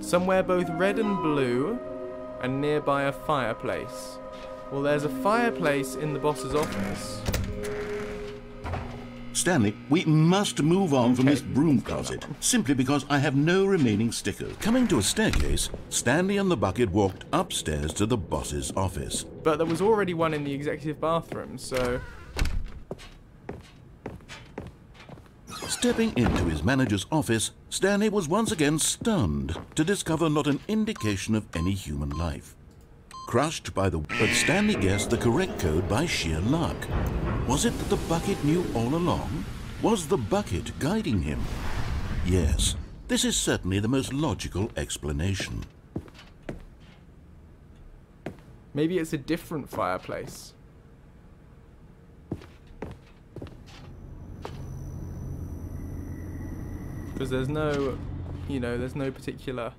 Somewhere both red and blue and nearby a fireplace. Well, there's a fireplace in the boss's office. Stanley, we must move on from this broom closet, simply because I have no remaining stickers. Coming to a staircase, Stanley and the bucket walked upstairs to the boss's office. But there was already one in the executive bathroom, so... Stepping into his manager's office, Stanley was once again stunned to discover not an indication of any human life. Crushed by the... but Stanley guessed the correct code by sheer luck. Was it that the bucket knew all along? Was the bucket guiding him? Yes, this is certainly the most logical explanation. Maybe it's a different fireplace. Because there's no, you know, there's no particular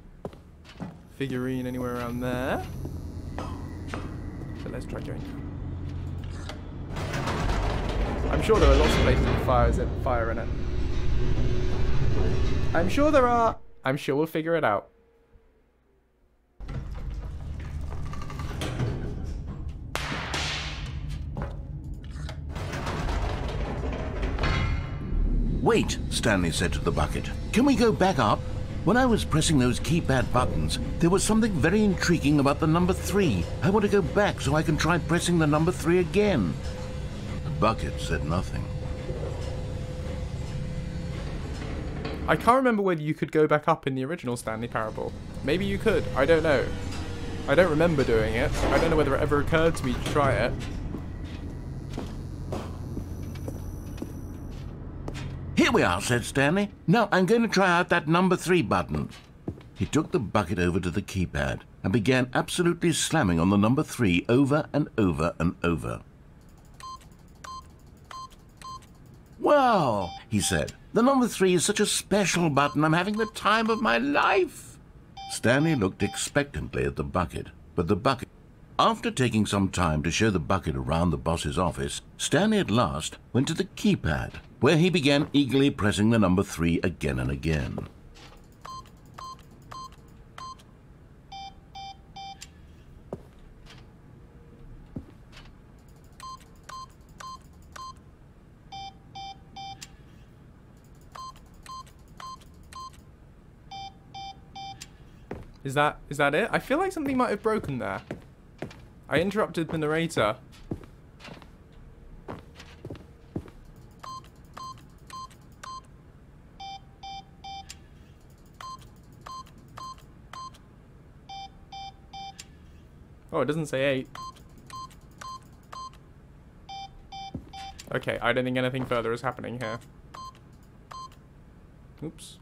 figurine anywhere around there. So let's try going now. I'm sure there are lots of places with fire in it. I'm sure there are. I'm sure we'll figure it out. Wait, Stanley said to the bucket. Can we go back up? When I was pressing those keypad buttons, there was something very intriguing about the number 3. I want to go back so I can try pressing the number 3 again. The bucket said nothing. I can't remember whether you could go back up in the original Stanley Parable. Maybe you could. I don't know. I don't remember doing it. I don't know whether it ever occurred to me to try it. "Here we are," said Stanley. "Now I'm going to try out that number 3 button." He took the bucket over to the keypad and began absolutely slamming on the number 3 over and over and over. "Well," he said, "the number 3 is such a special button. I'm having the time of my life." Stanley looked expectantly at the bucket, but the bucket... After taking some time to show the bucket around the boss's office, Stanley at last went to the keypad, where he began eagerly pressing the number 3 again and again. Is that it? I feel like something might have broken there. I interrupted the narrator. Oh, it doesn't say 8. Okay, I don't think anything further is happening here. Oops.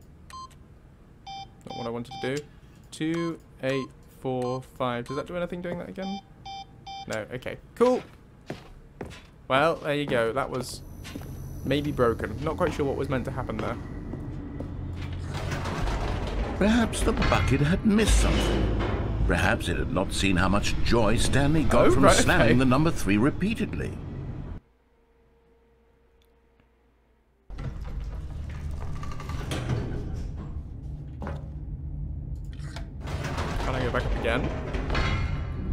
Not what I wanted to do. 2, 8, 4, 5. Does that do anything doing that again? No, okay, cool. Well, there you go. That was maybe broken. Not quite sure what was meant to happen there. Perhaps the bucket had missed something. Perhaps it had not seen how much joy Stanley got from slamming the number 3 repeatedly. Can I go back up again?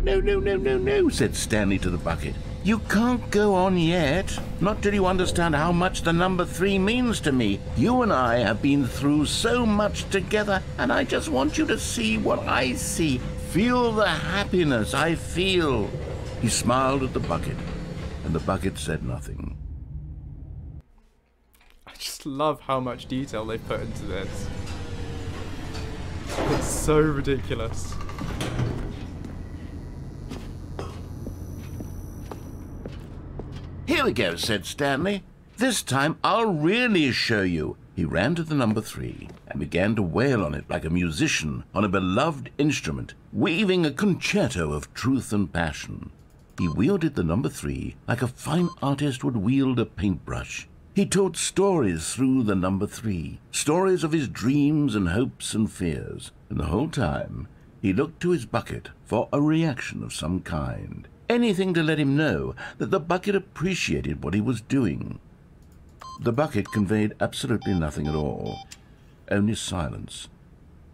"No, no, no, no, no," said Stanley to the bucket. "You can't go on yet. Not till you understand how much the number 3 means to me. You and I have been through so much together, and I just want you to see what I see. Feel the happiness I feel." He smiled at the bucket. and the bucket said nothing. I just love how much detail they put into this. It's so ridiculous. "Here we go," said Stanley. "This time I'll really show you." He ran to the number 3 and began to wail on it like a musician on a beloved instrument, weaving a concerto of truth and passion. He wielded the number 3 like a fine artist would wield a paintbrush. He told stories through the number 3, stories of his dreams and hopes and fears, and the whole time he looked to his bucket for a reaction of some kind, anything to let him know that the bucket appreciated what he was doing. The bucket conveyed absolutely nothing at all, only silence.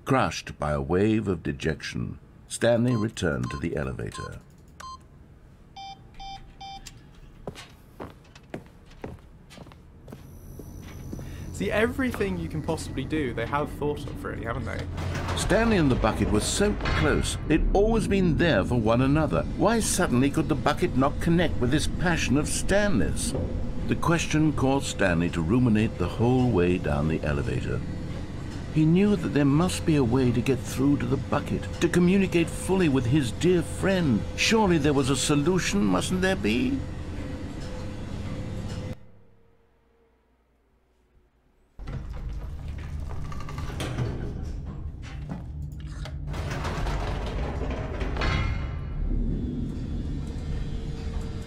Crushed by a wave of dejection, Stanley returned to the elevator. See, everything you can possibly do, they have thought of, really, haven't they? Stanley and the bucket were so close. They'd always been there for one another. Why suddenly could the bucket not connect with this passion of Stanley's? The question caused Stanley to ruminate the whole way down the elevator. He knew that there must be a way to get through to the bucket, to communicate fully with his dear friend. Surely there was a solution, mustn't there be?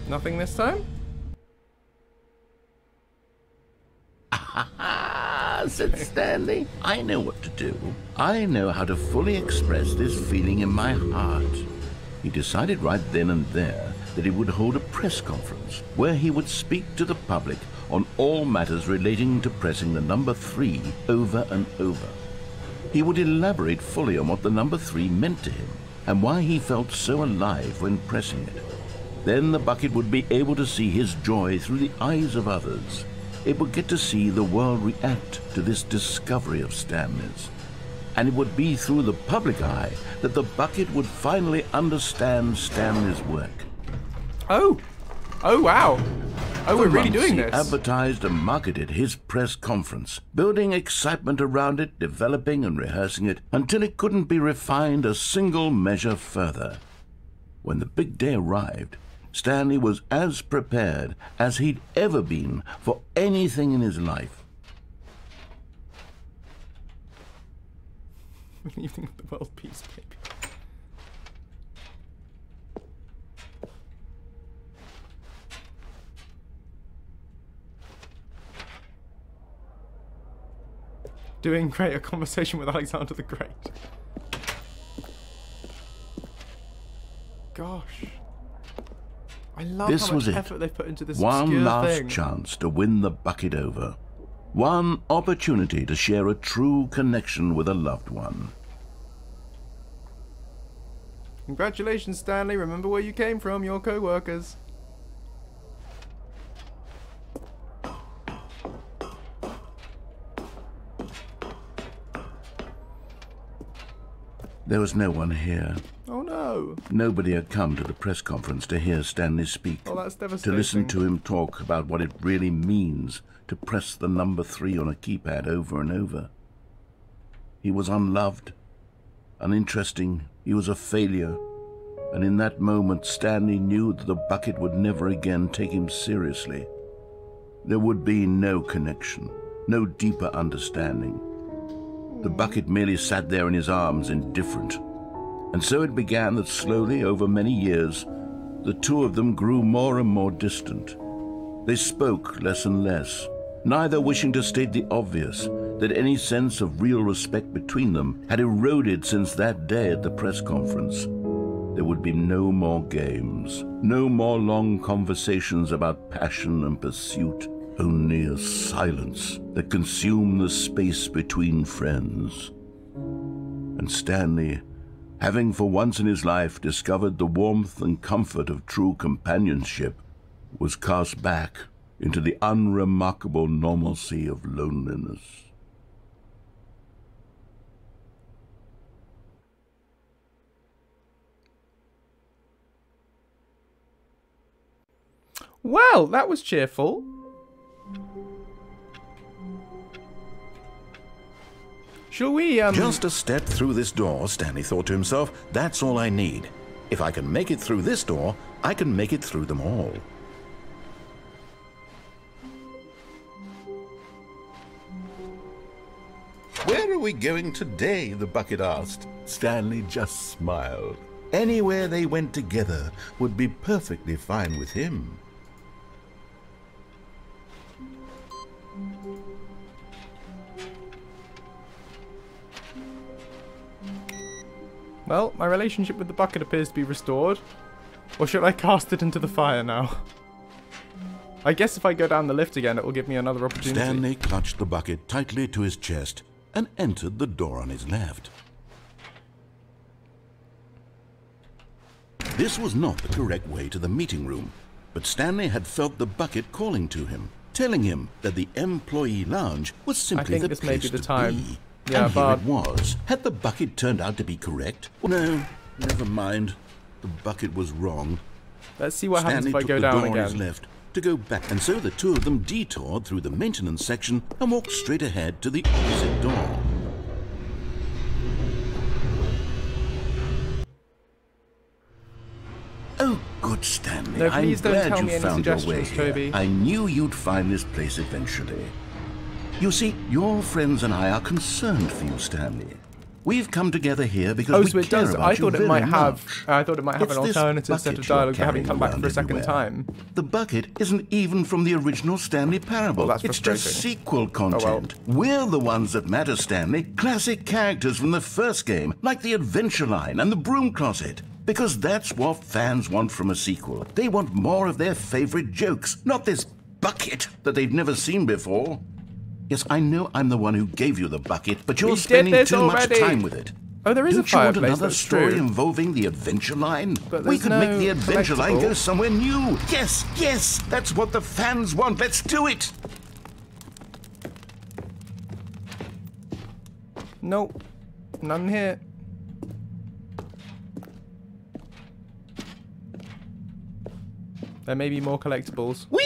Nothing this time? Said Stanley. "I know what to do. I know how to fully express this feeling in my heart." He decided right then and there that he would hold a press conference where he would speak to the public on all matters relating to pressing the number 3 over and over. He would elaborate fully on what the number 3 meant to him and why he felt so alive when pressing it. Then the bucket would be able to see his joy through the eyes of others. It would get to see the world react to this discovery of Stanley's. And it would be through the public eye that the bucket would finally understand Stanley's work. Oh wow. Oh, we're really doing this. He advertised and marketed his press conference, building excitement around it, developing and rehearsing it until it couldn't be refined a single measure further. When the big day arrived, Stanley was as prepared as he'd ever been for anything in his life. Leaving the world peace, baby. Doing great, a conversation with Alexander the Great. Gosh. I love how much effort they put into this obscure thing. One last chance to win the bucket over. One opportunity to share a true connection with a loved one. Congratulations, Stanley. Remember where you came from, your co-workers. There was no one here. Oh no! Nobody had come to the press conference to hear Stanley speak. Oh, that's devastating. To listen to him talk about what it really means to press the number 3 on a keypad over and over. He was unloved, uninteresting, he was a failure. And in that moment, Stanley knew that the bucket would never again take him seriously. There would be no connection, no deeper understanding. The bucket merely sat there in his arms, indifferent. And so it began that slowly, over many years, the two of them grew more and more distant. They spoke less and less, neither wishing to state the obvious, that any sense of real respect between them had eroded since that day at the press conference. There would be no more games, no more long conversations about passion and pursuit. Only a silence that consumed the space between friends. And Stanley, having for once in his life discovered the warmth and comfort of true companionship, was cast back into the unremarkable normalcy of loneliness. Well, that was cheerful. Shall we, Just a step through this door, Stanley thought to himself. That's all I need. If I can make it through this door, I can make it through them all. Where are we going today, the bucket asked. Stanley just smiled. Anywhere they went together would be perfectly fine with him. Well, my relationship with the bucket appears to be restored. Or should I cast it into the fire now? I guess if I go down the lift again, it will give me another opportunity. Stanley clutched the bucket tightly to his chest and entered the door on his left. This was not the correct way to the meeting room, but Stanley had felt the bucket calling to him, telling him that the employee lounge was simply the place to be. I think this may be the time. Yeah, and here it was. Had the bucket turned out to be correct? No, never mind. The bucket was wrong. Let's see what happens if I go down again. Stanley took the door on his left to go back, and so the two of them detoured through the maintenance section and walked straight ahead to the opposite door. Oh, good Stanley, no, I'm glad you found your way here. Toby. I knew you'd find this place eventually. You see, your friends and I are concerned for you, Stanley. We've come together here because I thought it might have an alternative set of dialogue having come back for a second time. The bucket isn't even from the original Stanley Parable. Well, it's just sequel content. Oh, well. We're the ones that matter, Stanley. Classic characters from the first game, like the Adventure Line and the Broom Closet. Because that's what fans want from a sequel. They want more of their favorite jokes, not this bucket that they've never seen before. Yes, I know I'm the one who gave you the bucket, but you're spending too much time with it. Oh, there is a fireplace. Don't you want another story involving the Adventure Line? We could make the Adventure Line go somewhere new. Yes, yes, that's what the fans want. Let's do it. Nope, none here. There may be more collectibles. Whee!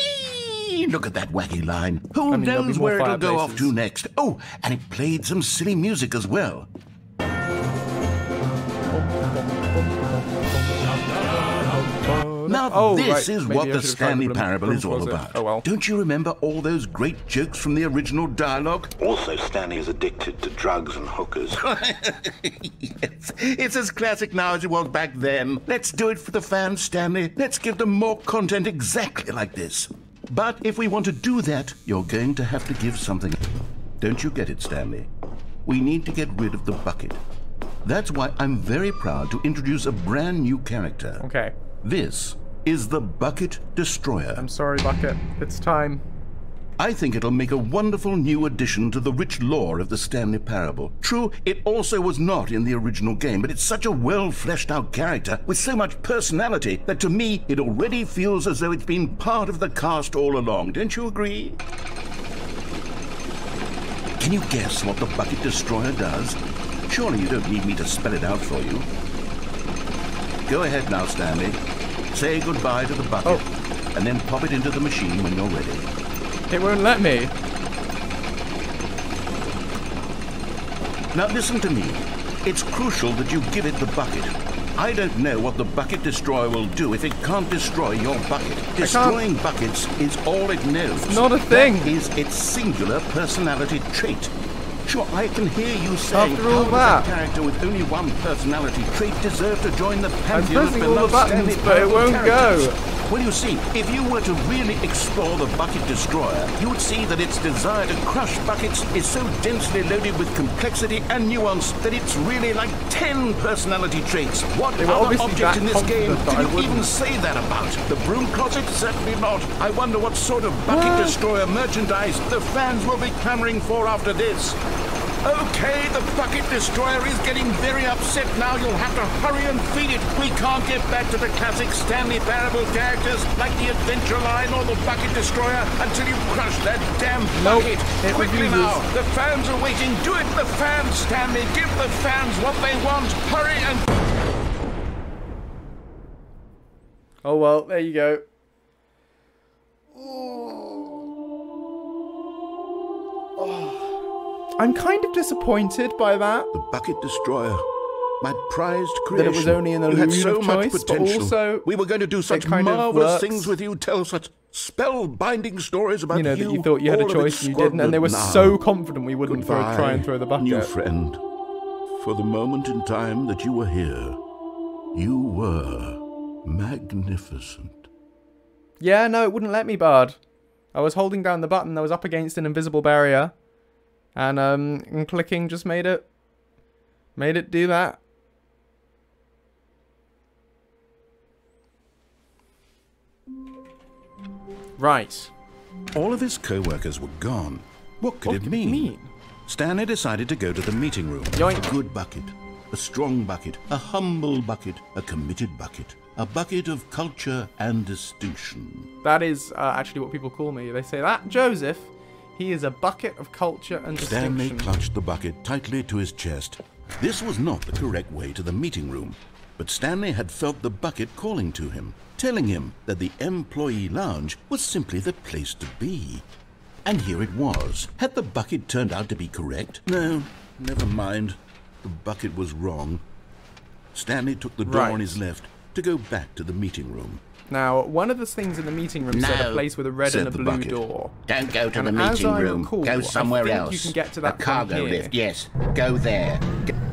Look at that wacky line. Who knows where it'll go off to next? Oh, and it played some silly music as well. Now this is what the Stanley Parable is all about. Oh, well. Don't you remember all those great jokes from the original dialogue? Also, Stanley is addicted to drugs and hookers. Yes. It's as classic now as it was back then. Let's do it for the fans, Stanley. Let's give them more content exactly like this. But if we want to do that, you're going to have to give something. Don't you get it, Stanley? We need to get rid of the bucket. That's why I'm very proud to introduce a brand new character. Okay. This is the Bucket Destroyer. I'm sorry, Bucket. It's time. I think it'll make a wonderful new addition to the rich lore of the Stanley Parable. True, it also was not in the original game, but it's such a well-fleshed-out character with so much personality that to me, it already feels as though it's been part of the cast all along. Don't you agree? Can you guess what the Bucket Destroyer does? Surely you don't need me to spell it out for you. Go ahead now, Stanley. Say goodbye to the bucket, and then pop it into the machine when you're ready. It won't let me. Now listen to me. It's crucial that you give it the bucket. I don't know what the Bucket Destroyer will do if it can't destroy your bucket. Destroying buckets is all it knows. It's not a thing. That is its singular personality trait. Sure, I can hear you saying that a character with only one personality trait deserves to join the pantheon of beloved Stanley Parable characters. Well, you see, if you were to really explore the Bucket Destroyer, you would see that its desire to crush buckets is so densely loaded with complexity and nuance that it's really like 10 personality traits. What other object in this game could you even say that about? The Broom Closet? Certainly not. I wonder what sort of Bucket Destroyer merchandise the fans will be clamoring for after this. Okay, the Bucket Destroyer is getting very upset now. You'll have to hurry and feed it. We can't get back to the classic Stanley Parable characters like the Adventure Line or the Bucket Destroyer until you crush that damn bucket. Quickly now. The fans are waiting. Do it for the fans, Stanley. Give the fans what they want. Hurry and... Oh, well, there you go. I'm kind of disappointed by that. The Bucket Destroyer. My prized creation. That it was only an illusion of choice, much potential. But also we were going to do such marvelous things with you, tell such spellbinding stories about you. You know, that you thought you had a choice and you didn't, and they were so confident we wouldn't try and throw the bucket. New friend, for the moment in time that you were here, you were magnificent. Yeah, no, it wouldn't let me, Bard. I was holding down the button, I was up against an invisible barrier, and clicking just made it do that. Right. All of his co-workers were gone. What could it mean? Stanley decided to go to the meeting room. Yoink. A good bucket, a strong bucket, a humble bucket, a committed bucket, a bucket of culture and distinction. That is actually what people call me. They say that, Joseph, he is a bucket of culture and distinction. Stanley clutched the bucket tightly to his chest. This was not the correct way to the meeting room, but Stanley had felt the bucket calling to him, telling him that the employee lounge was simply the place to be. And here it was. Had the bucket turned out to be correct? No, never mind. The bucket was wrong. Stanley took the door on his left to go back to the meeting room. Now, one of the things in the meeting room said a place with a red and a blue door. Don't go to the meeting room. Go somewhere else. You can get to that cargo lift. Yes, go there.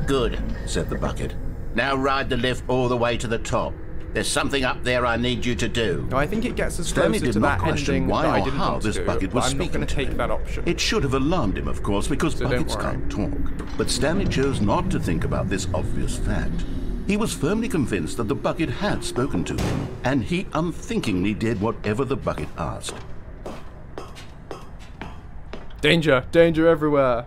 Good, said the bucket. Now ride the lift all the way to the top. There's something up there I need you to do. No, I think it gets us closer to that ending that I didn't want to do, but I'm not going to take that option. It should have alarmed him, of course, because buckets can't talk. But Stanley chose not to think about this obvious fact. He was firmly convinced that the bucket had spoken to him, and he unthinkingly did whatever the bucket asked. Danger! Danger everywhere!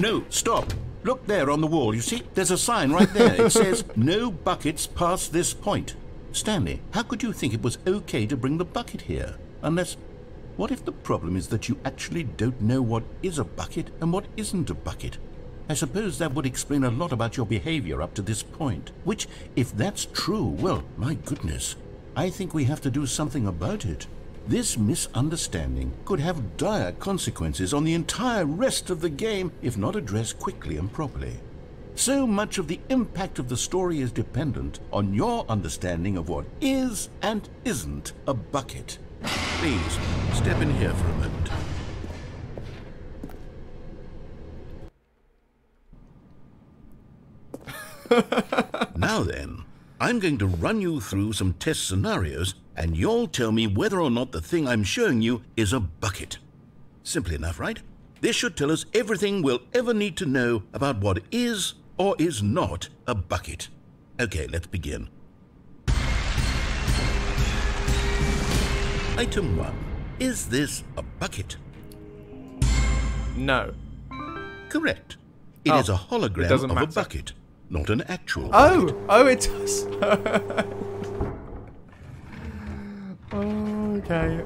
No, stop. Look there on the wall, you see? There's a sign right there. It says, no buckets past this point. Stanley, how could you think it was okay to bring the bucket here? Unless, what if the problem is that you actually don't know what is a bucket and what isn't a bucket? I suppose that would explain a lot about your behavior up to this point, which, if that's true, well, my goodness, I think we have to do something about it. This misunderstanding could have dire consequences on the entire rest of the game if not addressed quickly and properly. So much of the impact of the story is dependent on your understanding of what is and isn't a bucket. Please, step in here for a moment. Now then, I'm going to run you through some test scenarios, and you'll tell me whether or not the thing I'm showing you is a bucket. Simply enough, right? This should tell us everything we'll ever need to know about what is or is not a bucket. Okay, let's begin. Item 1. Is this a bucket? No. Correct. It is a hologram of a bucket, not an actual bucket. Oh, it does. Okay.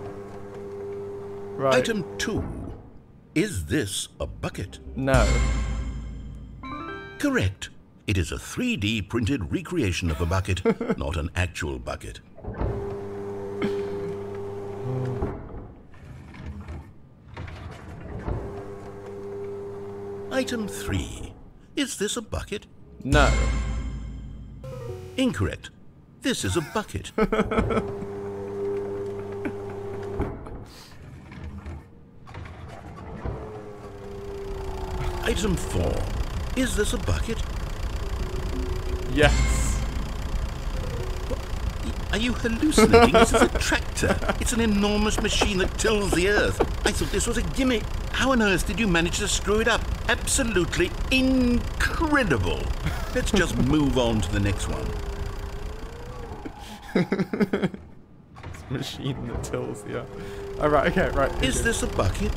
Right. Item 2. Is this a bucket? No. Correct. It is a 3D printed recreation of a bucket, not an actual bucket. Item 3. Is this a bucket? No. Incorrect. This is a bucket. Item 4. Is this a bucket? Yes. Are you hallucinating? This is a tractor. It's an enormous machine that tills the earth. I thought this was a gimmick. How on earth did you manage to screw it up? Absolutely incredible. Let's just move on to the next one. It's a machine that tills the earth. All right, okay, right. Is this a bucket?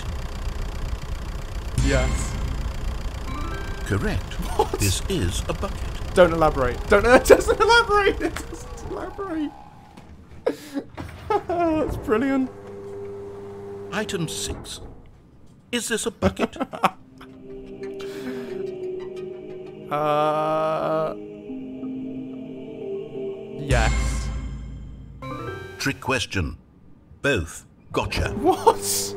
Yes. Correct. What? This is a bucket. Don't elaborate. It doesn't elaborate. That's brilliant. Item 6. Is this a bucket? Yes. Trick question. Both. Gotcha. What?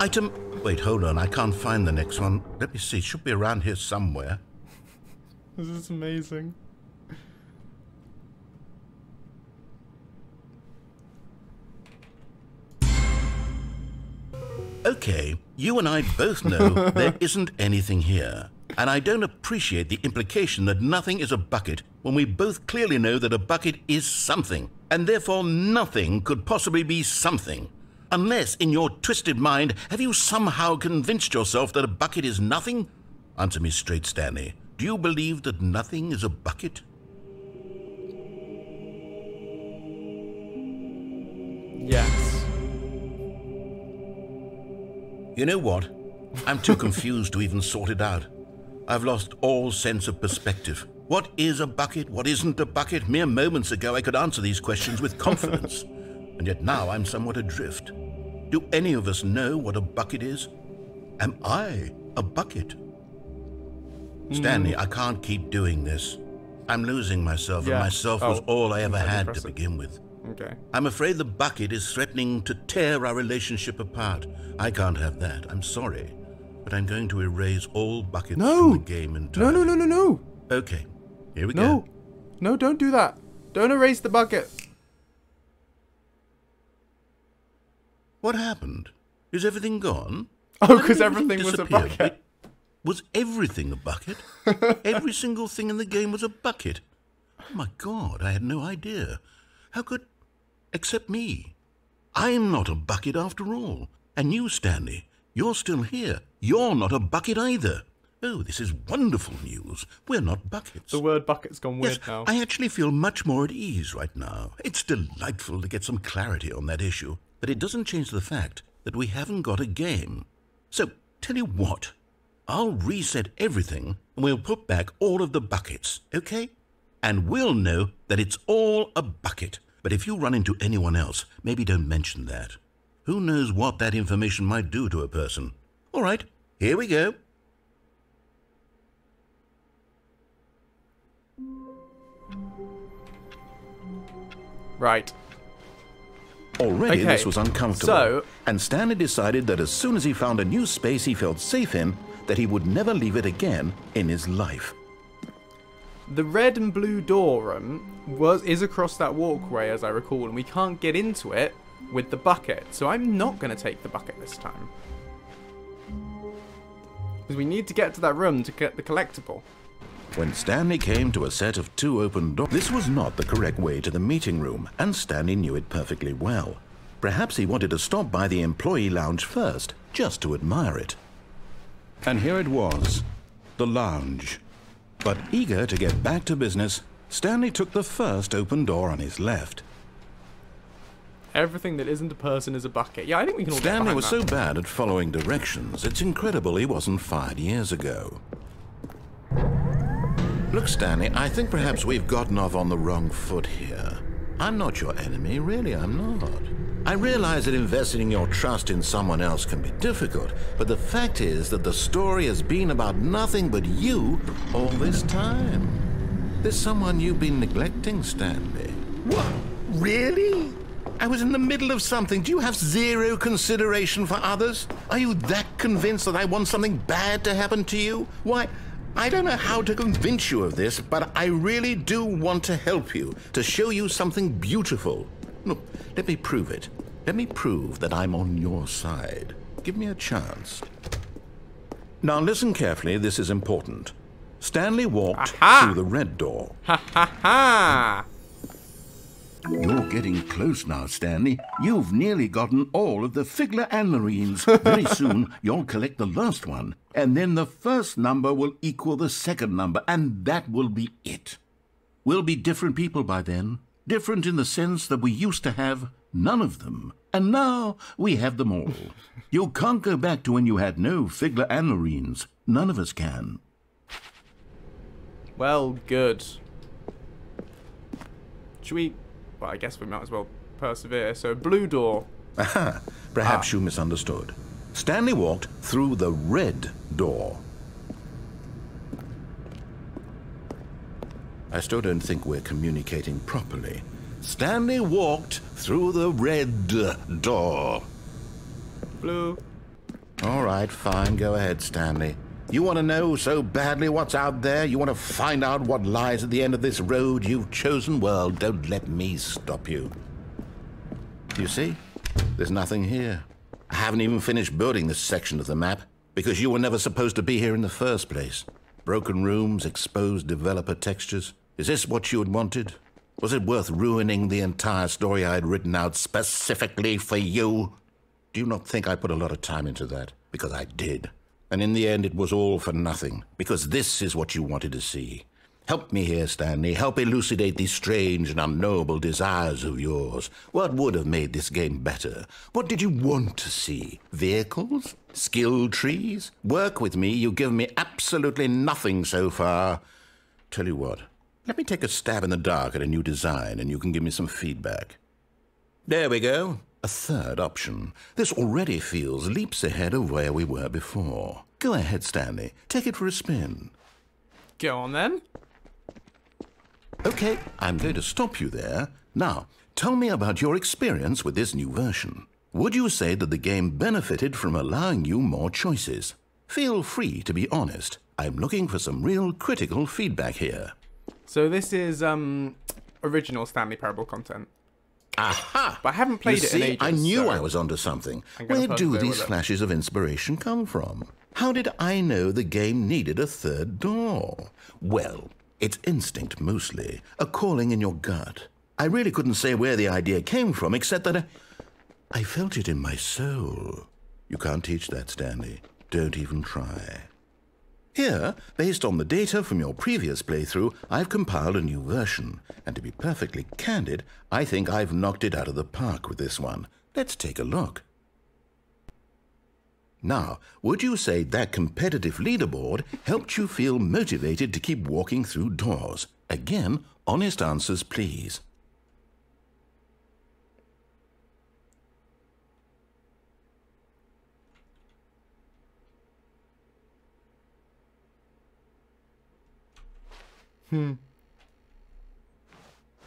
Item. Wait, hold on. I can't find the next one. Let me see. It should be around here somewhere. This is amazing. Okay, you and I both know there isn't anything here. And I don't appreciate the implication that nothing is a bucket when we both clearly know that a bucket is something, and therefore nothing could possibly be something. Unless, in your twisted mind, have you somehow convinced yourself that a bucket is nothing? Answer me straight, Stanley. Do you believe that nothing is a bucket? Yes. You know what? I'm too confused to even sort it out. I've lost all sense of perspective. What is a bucket? What isn't a bucket? Mere moments ago, I could answer these questions with confidence. And yet now I'm somewhat adrift. Do any of us know what a bucket is? Am I a bucket? Stanley, I can't keep doing this. I'm losing myself, and myself was all I ever had to begin with. Okay. I'm afraid the bucket is threatening to tear our relationship apart. I can't have that. I'm sorry. But I'm going to erase all buckets from the game entirely. No. Okay, here we go. No, don't do that. Don't erase the bucket. What happened? Is everything gone? Oh, because everything was a bucket. Was everything a bucket? Every single thing in the game was a bucket. Oh my God, I had no idea. How could... Except me. I'm not a bucket after all. And you, Stanley, you're still here. You're not a bucket either. Oh, this is wonderful news. We're not buckets. The word bucket's gone weird now. I actually feel much more at ease right now. It's delightful to get some clarity on that issue. But it doesn't change the fact that we haven't got a game. So, tell you what, I'll reset everything and we'll put back all of the buckets, okay? And we'll know that it's all a bucket. But if you run into anyone else, maybe don't mention that. Who knows what that information might do to a person? All right, here we go. Right. Already this was uncomfortable, and Stanley decided that as soon as he found a new space he felt safe in, that he would never leave it again in his life. The red and blue door is across that walkway, as I recall, and we can't get into it with the bucket, so I'm not going to take the bucket this time. Because we need to get to that room to get the collectible. When Stanley came to a set of two open doors, this was not the correct way to the meeting room, and Stanley knew it perfectly well. Perhaps he wanted to stop by the employee lounge first, just to admire it. And here it was, the lounge. But eager to get back to business, Stanley took the first open door on his left. Everything that isn't a person is a bucket. Yeah, I think we can all get behind that. Stanley was so bad at following directions, it's incredible he wasn't 5 years ago. Look, Stanley, I think perhaps we've gotten off on the wrong foot here. I'm not your enemy, really, I'm not. I realize that investing your trust in someone else can be difficult, but the fact is that the story has been about nothing but you all this time. There's someone you've been neglecting, Stanley. What? Really? I was in the middle of something. Do you have zero consideration for others? Are you that convinced that I want something bad to happen to you? Why? I don't know how to convince you of this, but I really do want to help you, to show you something beautiful. Look, let me prove it. Let me prove that I'm on your side. Give me a chance. Now listen carefully, this is important. Stanley walked through the red door. You're getting close now, Stanley. You've nearly gotten all of the Figleys. Very soon, you'll collect the last one, and then the first number will equal the second number, and that will be it. We'll be different people by then. Different in the sense that we used to have none of them, and now we have them all. You can't go back to when you had no Figleys. None of us can. Well, good. Should we... Well, I guess we might as well persevere. So, blue door. Perhaps you misunderstood. Stanley walked through the red door. I still don't think we're communicating properly. Stanley walked through the red door. Blue. All right, fine. Go ahead, Stanley. You want to know so badly what's out there? You want to find out what lies at the end of this road you've chosen? Well, don't let me stop you. You see? There's nothing here. I haven't even finished building this section of the map because you were never supposed to be here in the first place. Broken rooms, exposed developer textures. Is this what you had wanted? Was it worth ruining the entire story I had written out specifically for you? Do you not think I put a lot of time into that? Because I did. And in the end, it was all for nothing. Because this is what you wanted to see. Help me here, Stanley. Help elucidate these strange and unknowable desires of yours. What would have made this game better? What did you want to see? Vehicles? Skill trees? Work with me. You give me absolutely nothing so far. Tell you what, let me take a stab in the dark at a new design and you can give me some feedback. There we go. A third option. This already feels leaps ahead of where we were before. Go ahead, Stanley. Take it for a spin. Go on then. Okay, I'm going to stop you there. Now, tell me about your experience with this new version. Would you say that the game benefited from allowing you more choices? Feel free to be honest. I'm looking for some real critical feedback here. So this is original Stanley Parable content. Aha! But I haven't played it in ages. I knew I was onto something. Where do these flashes of inspiration come from? How did I know the game needed a third door? Well, it's instinct mostly, a calling in your gut. I really couldn't say where the idea came from, except that I felt it in my soul. You can't teach that, Stanley. Don't even try. Here, based on the data from your previous playthrough, I've compiled a new version. And to be perfectly candid, I think I've knocked it out of the park with this one. Let's take a look. Now, would you say that competitive leaderboard helped you feel motivated to keep walking through doors? Again, honest answers, please.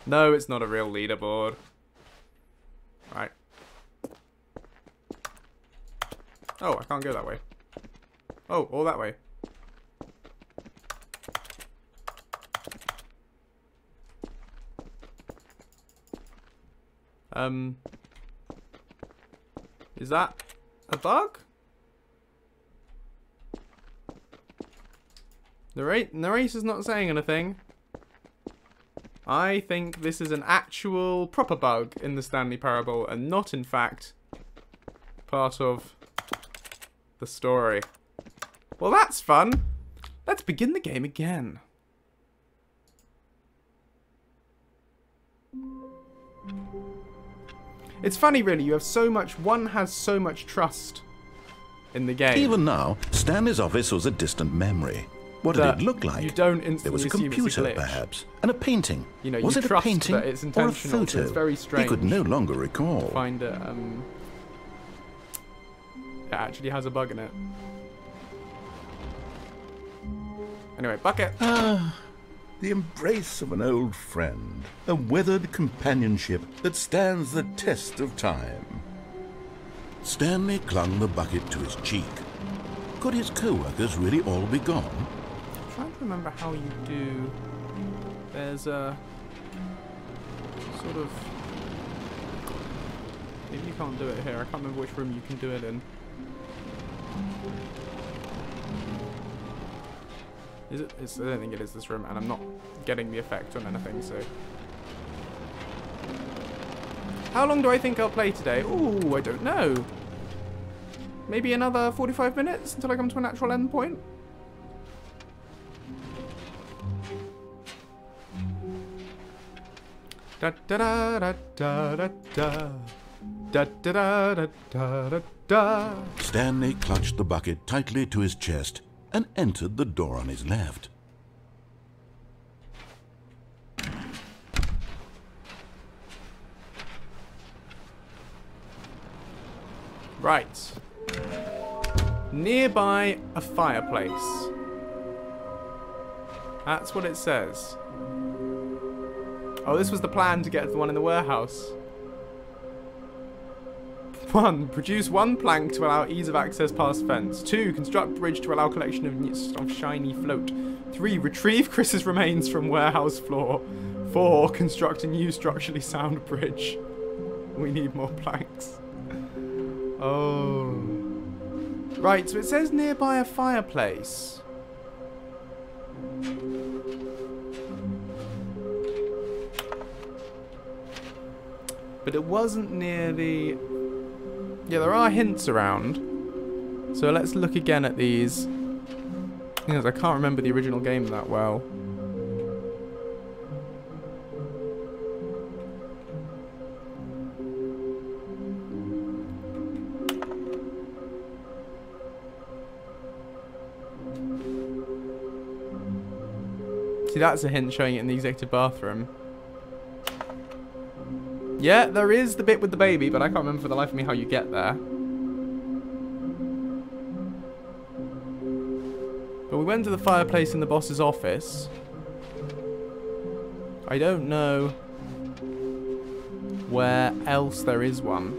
No, it's not a real leaderboard. Right. Oh, I can't go that way. Oh, all that way. Is that a bug? The narrator's not saying anything. I think this is an actual proper bug in the Stanley Parable and not, in fact, part of the story. Well, that's fun. Let's begin the game again. It's funny, really. You have so much. One has so much trust in the game. Even now, Stanley's office was a distant memory. What did it look like? You don't instantly there was a computer, perhaps, and a painting. You know, was it a painting or a photo? It's very strange. He could no longer recall. Find it. It actually has a bug in it. Anyway, bucket. The embrace of an old friend. A weathered companionship that stands the test of time. Stanley clung the bucket to his cheek. Could his co-workers really all be gone? I'm trying to remember how you do. There's a sort of... Maybe you can't do it here. I can't remember which room you can do it in. Is it? I don't think it is this room, and I'm not getting the effect on anything, so... How long do I think I'll play today? Ooh, I don't know. Maybe another 45 minutes until I come to a natural end point? Da-da-da-da-da-da-da. Da-da-da-da-da-da. Stanley clutched the bucket tightly to his chest and entered the door on his left. Right. Nearby a fireplace. That's what it says. Oh, this was the plan to get the one in the warehouse. 1. Produce one plank to allow ease of access past fence. 2. Construct bridge to allow collection of shiny float. 3. Retrieve Chris's remains from warehouse floor. 4. Construct a new structurally sound bridge. We need more planks. Oh. Right, so it says nearby a fireplace. But it wasn't near the... Yeah, there are hints around. So let's look again at these. Because I can't remember the original game that well. See, that's a hint showing it in the executive bathroom. Yeah, there is the bit with the baby, but I can't remember for the life of me how you get there. But we went to the fireplace in the boss's office. I don't know where else there is one.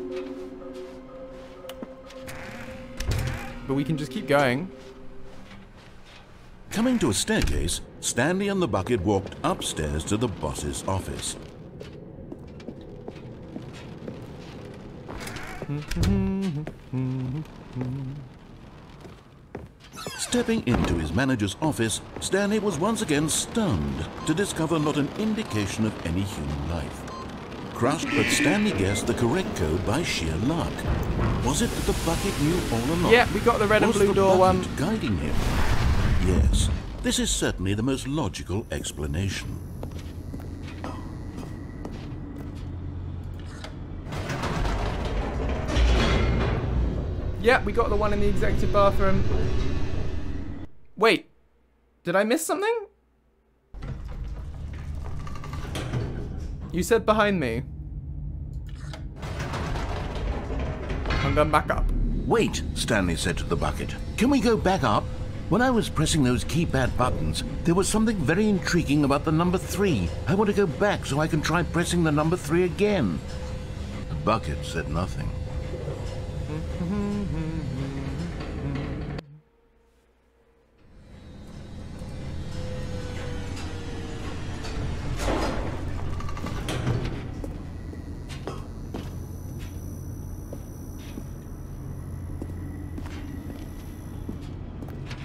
But we can just keep going. Coming to a staircase, Stanley and the bucket walked upstairs to the boss's office. Stepping into his manager's office, Stanley was once again stunned to discover not an indication of any human life. Crushed, but Stanley guessed the correct code by sheer luck. Was it that the bucket knew all along? Yeah, we got the red and blue door one. Was the bucket guiding him? Yes, this is certainly the most logical explanation. Yeah, we got the one in the executive bathroom. Wait, did I miss something? You said behind me. I'm going back up. Wait, Stanley said to the bucket. Can we go back up? When I was pressing those keypad buttons, there was something very intriguing about the number 3. I want to go back so I can try pressing the number 3 again. The bucket said nothing.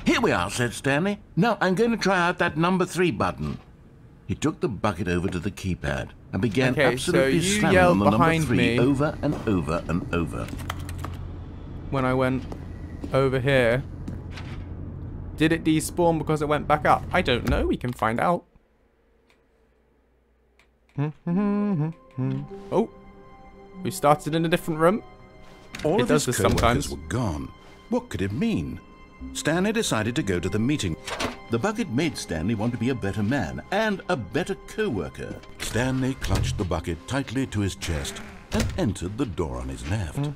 Here we are, said Stanley. Now I'm going to try out that number 3 button. He took the bucket over to the keypad and began absolutely slamming on the number 3 over and over and over. When I went over here, did it despawn because it went back up? I don't know. We can find out. Oh, we started in a different room. All of his coworkers were gone. What could it mean? Stanley decided to go to the meeting. The bucket made Stanley want to be a better man and a better co-worker. Stanley clutched the bucket tightly to his chest and entered the door on his left.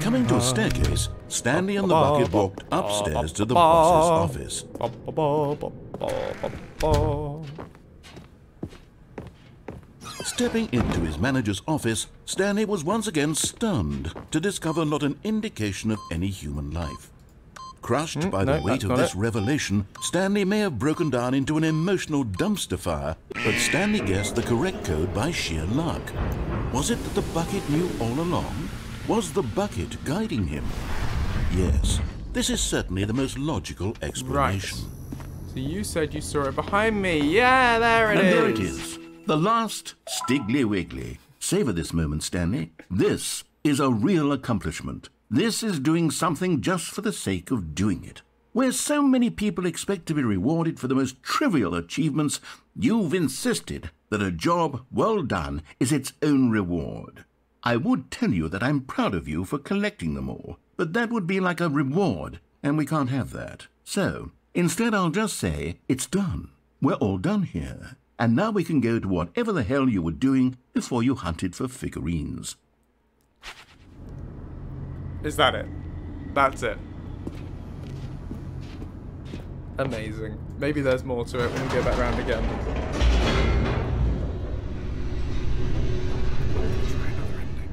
Coming to a staircase, Stanley and the bucket walked upstairs to the boss's office. Stepping into his manager's office, Stanley was once again stunned to discover not an indication of any human life. Crushed by the weight of this revelation, Stanley may have broken down into an emotional dumpster fire, but Stanley guessed the correct code by sheer luck. Was it that the bucket knew all along? Was the bucket guiding him? Yes, this is certainly the most logical explanation. Right. So you said you saw it behind me. Yeah, there it is. And there it is. The last Stiggly Wiggly. Savor this moment, Stanley. This is a real accomplishment. This is doing something just for the sake of doing it. Where so many people expect to be rewarded for the most trivial achievements, you've insisted that a job well done is its own reward. I would tell you that I'm proud of you for collecting them all, but that would be like a reward, and we can't have that. So, Instead, I'll just say, it's done. We're all done here. And now we can go to whatever the hell you were doing before you hunted for figurines. Is that it? That's it. Amazing. Maybe there's more to it when we go back round again. Try another ending.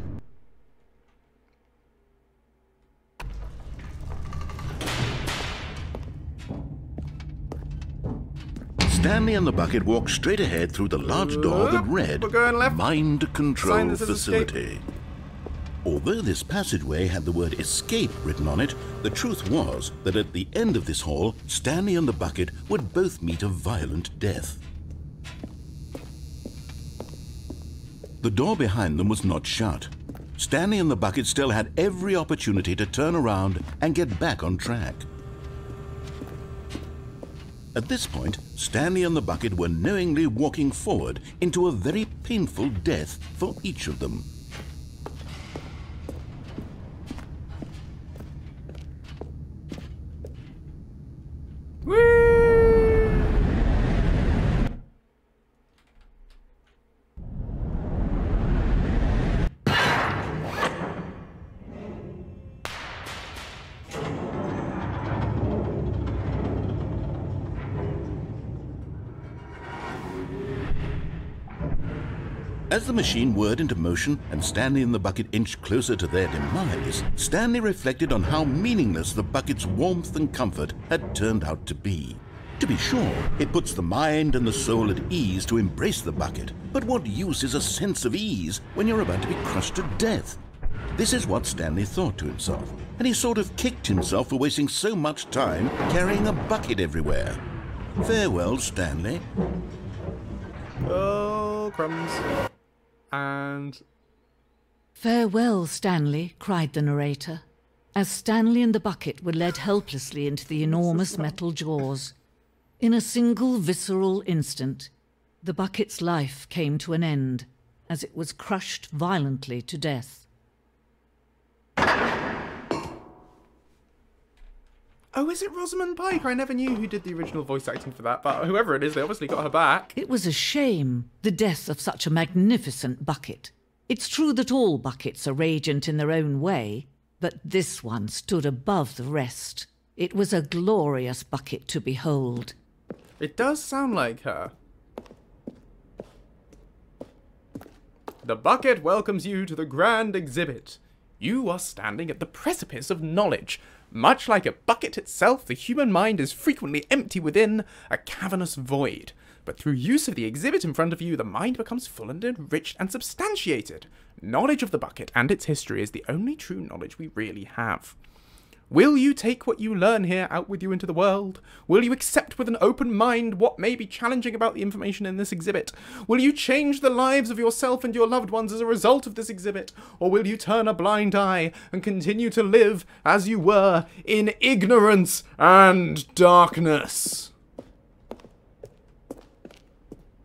Stanley and the bucket walked straight ahead through the large door that read, Mind Control Facility. Although this passageway had the word escape written on it, the truth was that at the end of this hall, Stanley and the bucket would both meet a violent death. The door behind them was not shut. Stanley and the bucket still had every opportunity to turn around and get back on track. At this point, Stanley and the bucket were knowingly walking forward into a very painful death for each of them. As the machine whirred into motion and Stanley and the bucket inched closer to their demise, Stanley reflected on how meaningless the bucket's warmth and comfort had turned out to be. To be sure, it puts the mind and the soul at ease to embrace the bucket, but what use is a sense of ease when you're about to be crushed to death? This is what Stanley thought to himself, and he sort of kicked himself for wasting so much time carrying a bucket everywhere. Farewell, Stanley. Oh, crumbs. And... Farewell, Stanley, cried the narrator, as Stanley and the bucket were led helplessly into the enormous metal jaws. In a single visceral instant, the bucket's life came to an end, as it was crushed violently to death. Oh, is it Rosamund Pike? I never knew who did the original voice acting for that, but whoever it is, they obviously got her back. It was a shame, the death of such a magnificent bucket. It's true that all buckets are radiant in their own way, but this one stood above the rest. It was a glorious bucket to behold. It does sound like her. The bucket welcomes you to the grand exhibit. You are standing at the precipice of knowledge. Much like a bucket itself, the human mind is frequently empty within a cavernous void. But through use of the exhibit in front of you, the mind becomes full and enriched and substantiated. Knowledge of the bucket and its history is the only true knowledge we really have. Will you take what you learn here out with you into the world? Will you accept with an open mind what may be challenging about the information in this exhibit? Will you change the lives of yourself and your loved ones as a result of this exhibit? Or will you turn a blind eye and continue to live as you were in ignorance and darkness?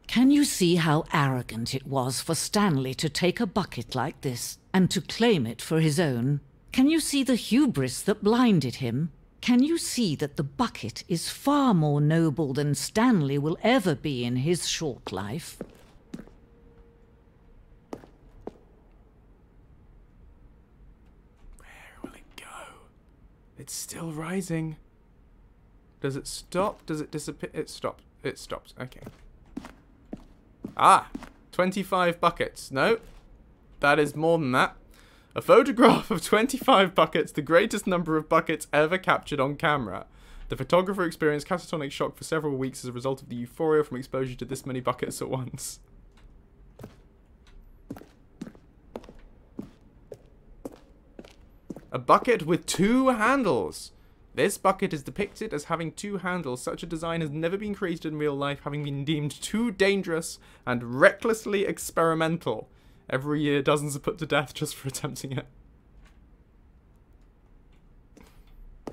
Can you see how arrogant it was for Stanley to take a bucket like this and to claim it for his own? Can you see the hubris that blinded him? Can you see that the bucket is far more noble than Stanley will ever be in his short life? Where will it go? It's still rising. Does it stop? Does it disappear? It stopped. It stopped. Okay. Ah! 25 buckets. No. That is more than that. A photograph of 25 buckets, the greatest number of buckets ever captured on camera. The photographer experienced catatonic shock for several weeks as a result of the euphoria from exposure to this many buckets at once. A bucket with two handles. This bucket is depicted as having two handles. Such a design has never been created in real life, having been deemed too dangerous and recklessly experimental. Every year, dozens are put to death just for attempting it.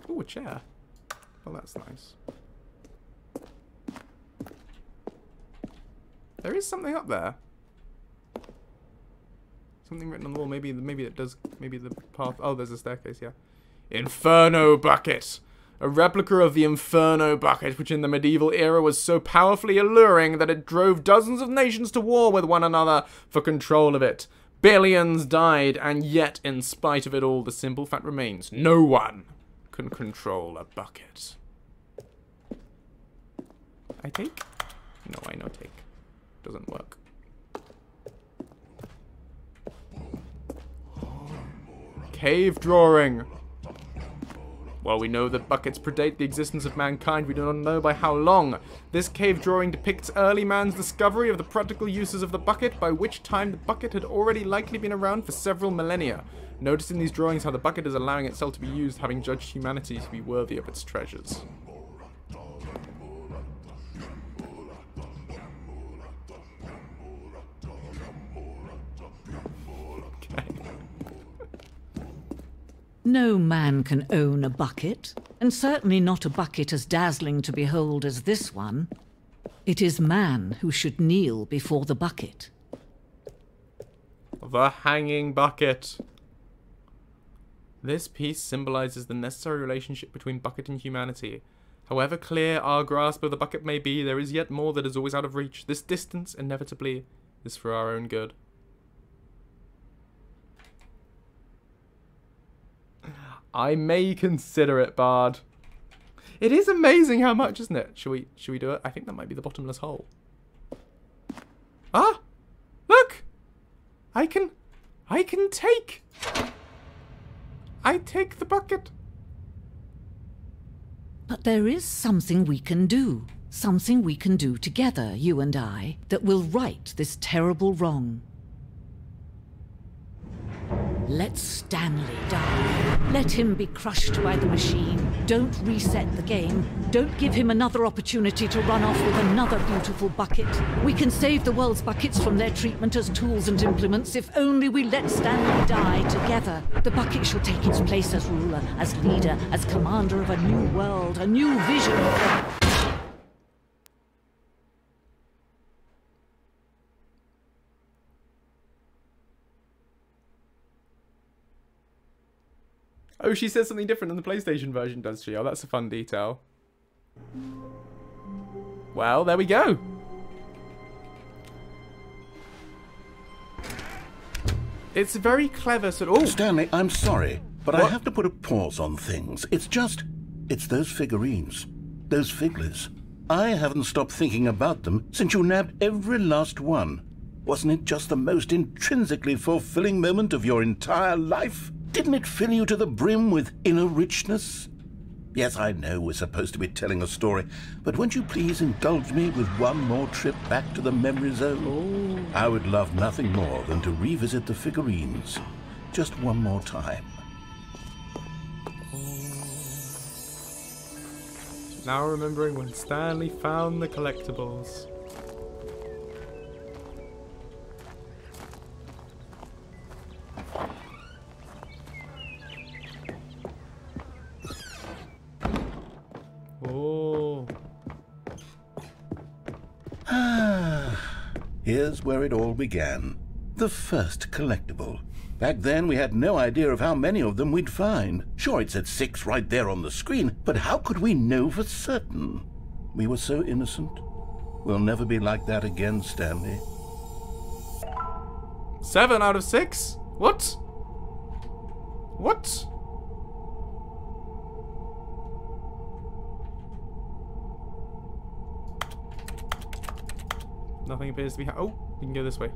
Ooh, a chair. Well, that's nice. There is something up there. Something written on the wall. Maybe it does. Maybe the path. Oh, there's a staircase. Yeah. Inferno bucket. a replica of the Inferno bucket, which in the medieval era was so powerfully alluring that it drove dozens of nations to war with one another for control of it. Billions died, and yet, in spite of it all, the simple fact remains, no one can control a bucket. I take? No, I no take. Doesn't work. Cave drawing. While we know that buckets predate the existence of mankind, we do not know by how long. This cave drawing depicts early man's discovery of the practical uses of the bucket, by which time the bucket had already likely been around for several millennia. Notice in these drawings how the bucket is allowing itself to be used, having judged humanity to be worthy of its treasures. No man can own a bucket, and certainly not a bucket as dazzling to behold as this one. It is man who should kneel before the bucket. The hanging bucket. This piece symbolizes the necessary relationship between bucket and humanity. However clear our grasp of the bucket may be, there is yet more that is always out of reach. This distance, inevitably, is for our own good. I may consider it, Bard. It is amazing how much, isn't it? Should we do it? I think that might be the bottomless hole. Ah! Look! I can take! I take the bucket. But there is something we can do. Something we can do together, you and I, that will right this terrible wrong. Let Stanley die. Let him be crushed by the machine. Don't reset the game. Don't give him another opportunity to run off with another beautiful bucket. We can save the world's buckets from their treatment as tools and implements if only we let Stanley die together. The bucket shall take its place as ruler, as leader, as commander of a new world, a new vision. Oh, she says something different than the PlayStation version, does she? Oh, that's a fun detail. Well, there we go. It's very clever sort of... Oh. Stanley, I'm sorry, but what? I have to put a pause on things. It's those figurines, those Figleys. I haven't stopped thinking about them since you nabbed every last one. Wasn't it just the most intrinsically fulfilling moment of your entire life? Didn't it fill you to the brim with inner richness? Yes, I know we're supposed to be telling a story, but won't you please indulge me with one more trip back to the memory zone? Oh. I would love nothing more than to revisit the figurines. Just one more time. Now remembering when Stanley found the collectibles. Here's where it all began. The first collectible. Back then we had no idea of how many of them we'd find. Sure, it said 6 right there on the screen, but how could we know for certain? We were so innocent. We'll never be like that again, Stanley. 7 out of 6? What? What? Nothing appears to be... Oh, we can go this way.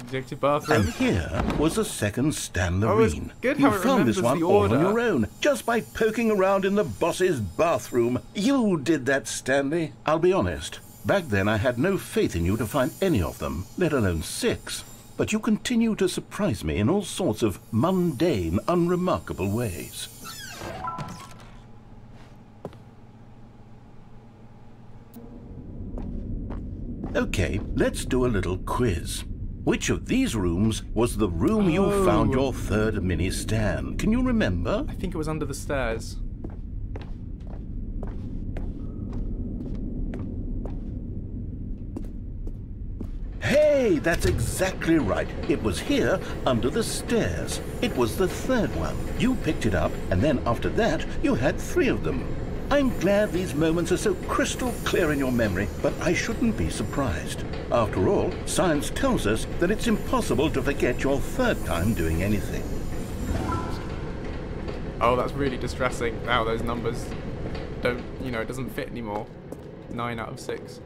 Executive bathroom. And here was the second Stanlurine. Oh, good how you found this one all on your own, just by poking around in the boss's bathroom. You did that, Stanley. I'll be honest. Back then, I had no faith in you to find any of them, let alone 6. But you continue to surprise me in all sorts of mundane, unremarkable ways. Okay, let's do a little quiz. Which of these rooms was the room you found your third mini Stan? Can you remember? I think it was under the stairs. Hey! Hey, that's exactly right. It was here under the stairs. It was the third one. You picked it up, and then after that, you had three of them. I'm glad these moments are so crystal clear in your memory, but I shouldn't be surprised. After all, science tells us that it's impossible to forget your third time doing anything. Oh, that's really distressing. Wow, those numbers don't, you know, it doesn't fit anymore. 9 out of 6.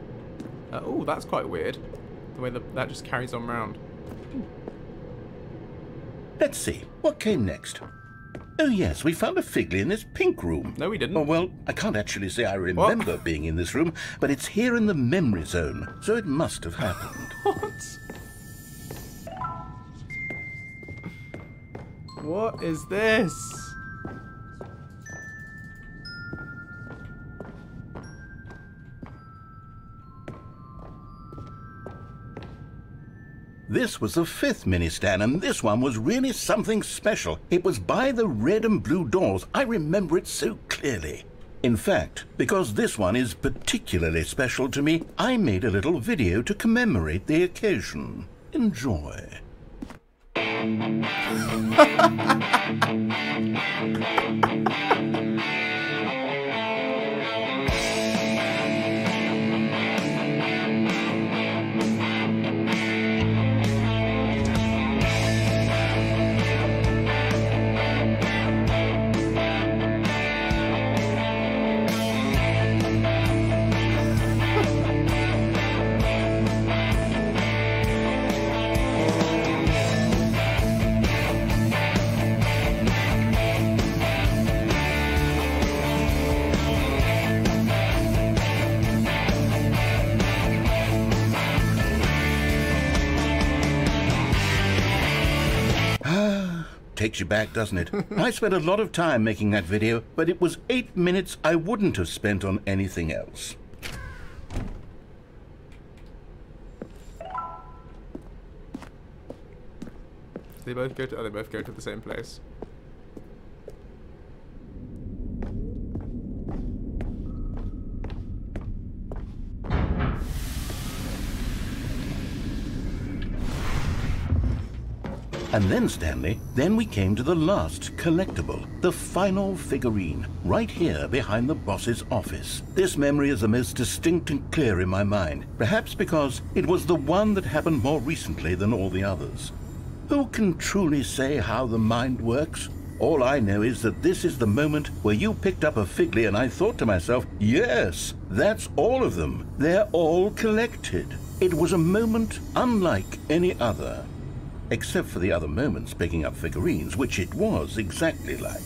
Oh, that's quite weird. The way that just carries on round. Let's see, what came next? Oh yes, we found a figly in this pink room. No, we didn't. Oh, well, I can't actually say I remember being in this room, but it's here in the memory zone, so it must have happened. What? What is this? This was the fifth mini-stand, and this one was really something special. It was by the red and blue doors. I remember it so clearly. In fact, because this one is particularly special to me, I made a little video to commemorate the occasion. Enjoy. Takes you back, doesn't it? I spent a lot of time making that video, but it was 8 minutes I wouldn't have spent on anything else. They both go to the same place. And then, Stanley, then we came to the last collectible, the final figurine, right here behind the boss's office. This memory is the most distinct and clear in my mind, perhaps because it was the one that happened more recently than all the others. Who can truly say how the mind works? All I know is that this is the moment where you picked up a figly and I thought to myself, yes, that's all of them. They're all collected. It was a moment unlike any other. Except for the other moments picking up figurines, which it was exactly like.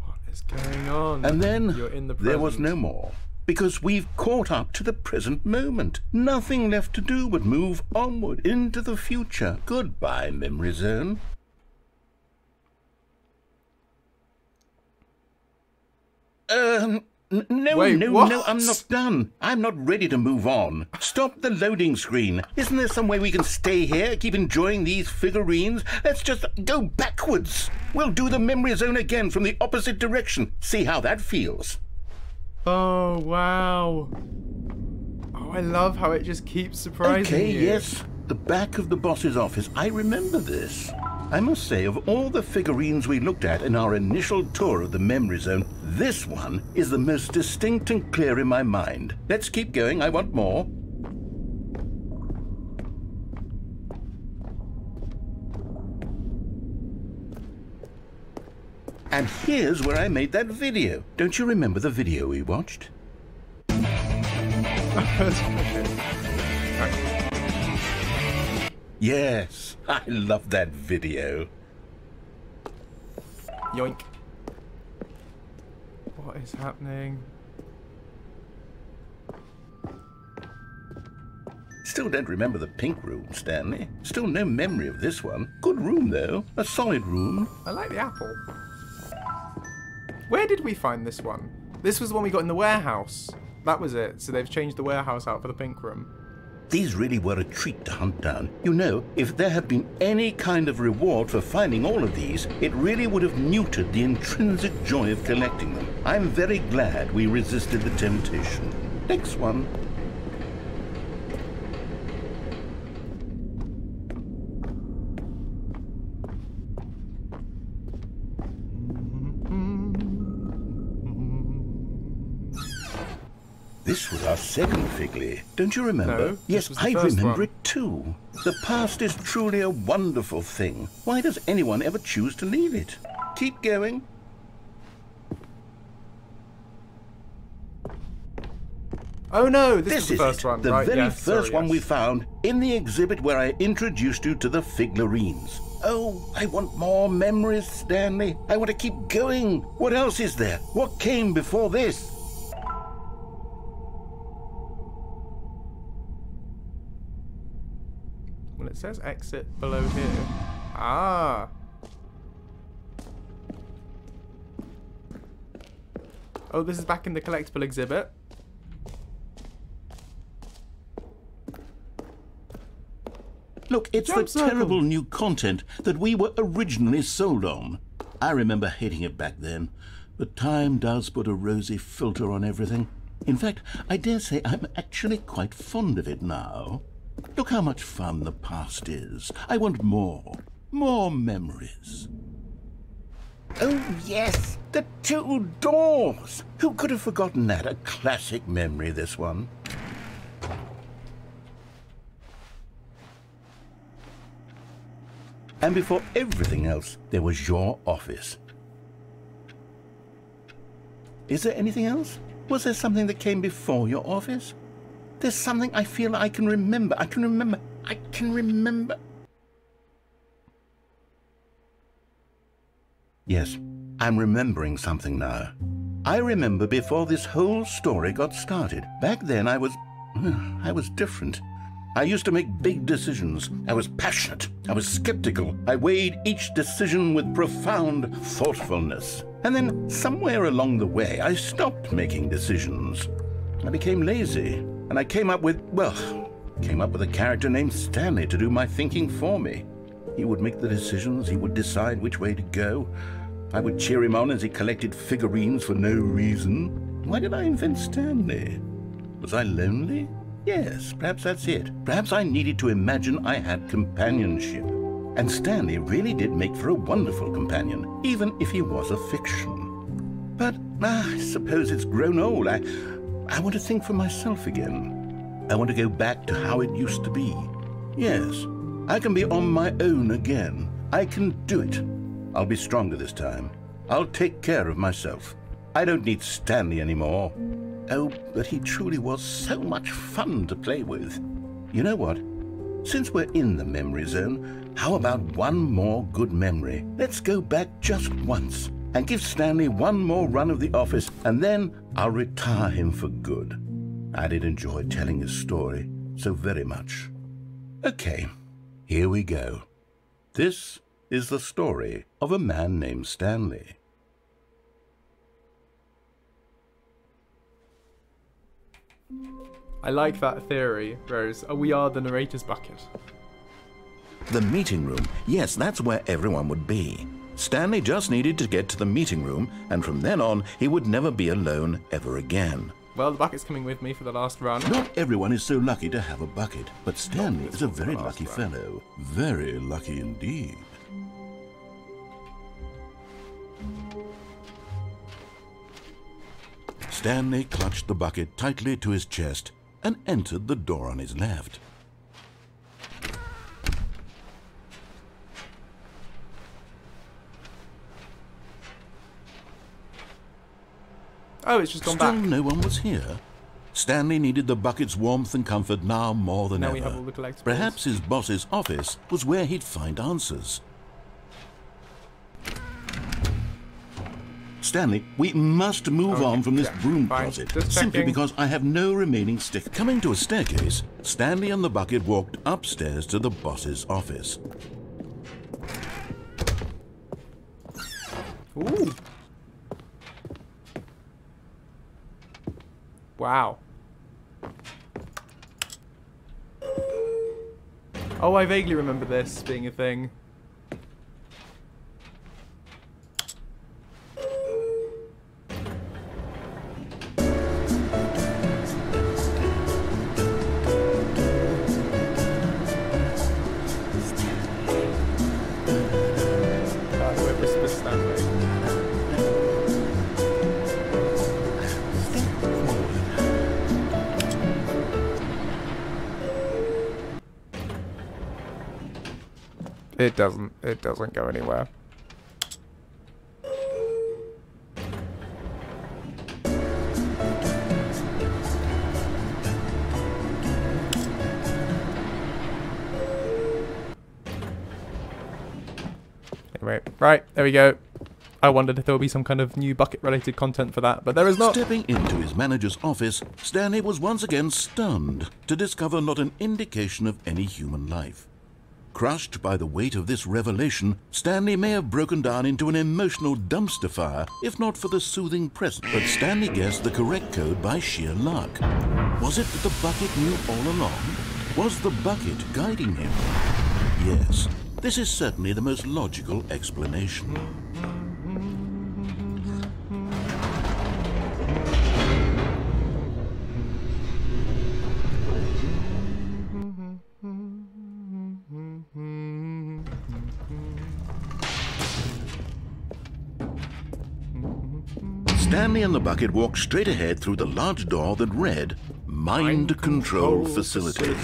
What is going on? And then there was no more, because we've caught up to the present moment. Nothing left to do but move onward into the future. Goodbye, memory zone. No, wait, no, what? No, I'm not done. I'm not ready to move on. Stop the loading screen. Isn't there some way we can stay here, keep enjoying these figurines? Let's just go backwards. We'll do the memory zone again from the opposite direction. See how that feels. Oh, wow. Oh, I love how it just keeps surprising you. Okay, yes. The back of the boss's office. I remember this. I must say, of all the figurines we looked at in our initial tour of the memory zone, this one is the most distinct and clear in my mind. Let's keep going, I want more. And here's where I made that video. Don't you remember the video we watched? Yes, I love that video. Yoink. What is happening? Still don't remember the pink room, Stanley. Still no memory of this one. Good room, though. A solid room. I like the apple. Where did we find this one? This was the one we got in the warehouse. That was it. So they've changed the warehouse out for the pink room. These really were a treat to hunt down. You know, if there had been any kind of reward for finding all of these, it really would have muted the intrinsic joy of collecting them. I'm very glad we resisted the temptation. Next one. This was our second Figley. Don't you remember? No, yes, I remember it too. The past is truly a wonderful thing. Why does anyone ever choose to leave it? Keep going. Oh no, this is the first one. The very first one we found in the exhibit where I introduced you to the Figlerines. Oh, I want more memories, Stanley. I want to keep going. What else is there? What came before this? Well, it says exit below here. Ah. Oh, this is back in the collectible exhibit. Look, it's the terrible new content that we were originally sold on. I remember hating it back then, but time does put a rosy filter on everything. In fact, I dare say I'm actually quite fond of it now. Look how much fun the past is. I want more memories. Oh yes, the two doors. Who could have forgotten that? A classic memory, this one. And before everything else, there was your office. Is there anything else? Was there something that came before your office? There's something I feel I can remember. I can remember. Yes, I'm remembering something now. I remember before this whole story got started. Back then I was different. I used to make big decisions. I was passionate. I was skeptical. I weighed each decision with profound thoughtfulness. And then somewhere along the way, I stopped making decisions. I became lazy, and I came up with a character named Stanley to do my thinking for me. He would make the decisions. He would decide which way to go. I would cheer him on as he collected figurines for no reason. Why did I invent Stanley? Was I lonely? Yes, perhaps that's it. Perhaps I needed to imagine I had companionship. And Stanley really did make for a wonderful companion, even if he was a fiction. But I suppose it's grown old. I want to think for myself again. I want to go back to how it used to be. Yes, I can be on my own again. I can do it. I'll be stronger this time. I'll take care of myself. I don't need Stanley anymore. Oh, but he truly was so much fun to play with. You know what? Since we're in the memory zone, how about one more good memory? Let's go back just once and give Stanley one more run of the office, and then I'll retire him for good. I did enjoy telling his story so very much. Okay, here we go. This is the story of a man named Stanley. I like that theory, Rose. We are the narrator's bucket. The meeting room. Yes, that's where everyone would be. Stanley just needed to get to the meeting room, and from then on, he would never be alone ever again. Well, the bucket's coming with me for the last run. Not everyone is so lucky to have a bucket, but Stanley is a very lucky fellow. Very lucky indeed. Stanley clutched the bucket tightly to his chest and entered the door on his left. Oh, it's just gone back. Still no one was here. Stanley needed the bucket's warmth and comfort now more than ever. We have all the collectibles. Perhaps his boss's office was where he'd find answers. Stanley, we must move on from this broom closet, simply because I have no remaining stick. Coming to a staircase, Stanley and the bucket walked upstairs to the boss's office. Ooh. Wow. Oh, I vaguely remember this being a thing. It doesn't go anywhere. Anyway, right, there we go. I wondered if there would be some kind of new bucket-related content for that, but there is not. Stepping into his manager's office, Stanley was once again stunned to discover not an indication of any human life. Crushed by the weight of this revelation, Stanley may have broken down into an emotional dumpster fire, if not for the soothing present. But Stanley guessed the correct code by sheer luck. Was it that the bucket knew all along? Was the bucket guiding him? Yes, this is certainly the most logical explanation. Stanley and the bucket walked straight ahead through the large door that read, Mind Control Facility.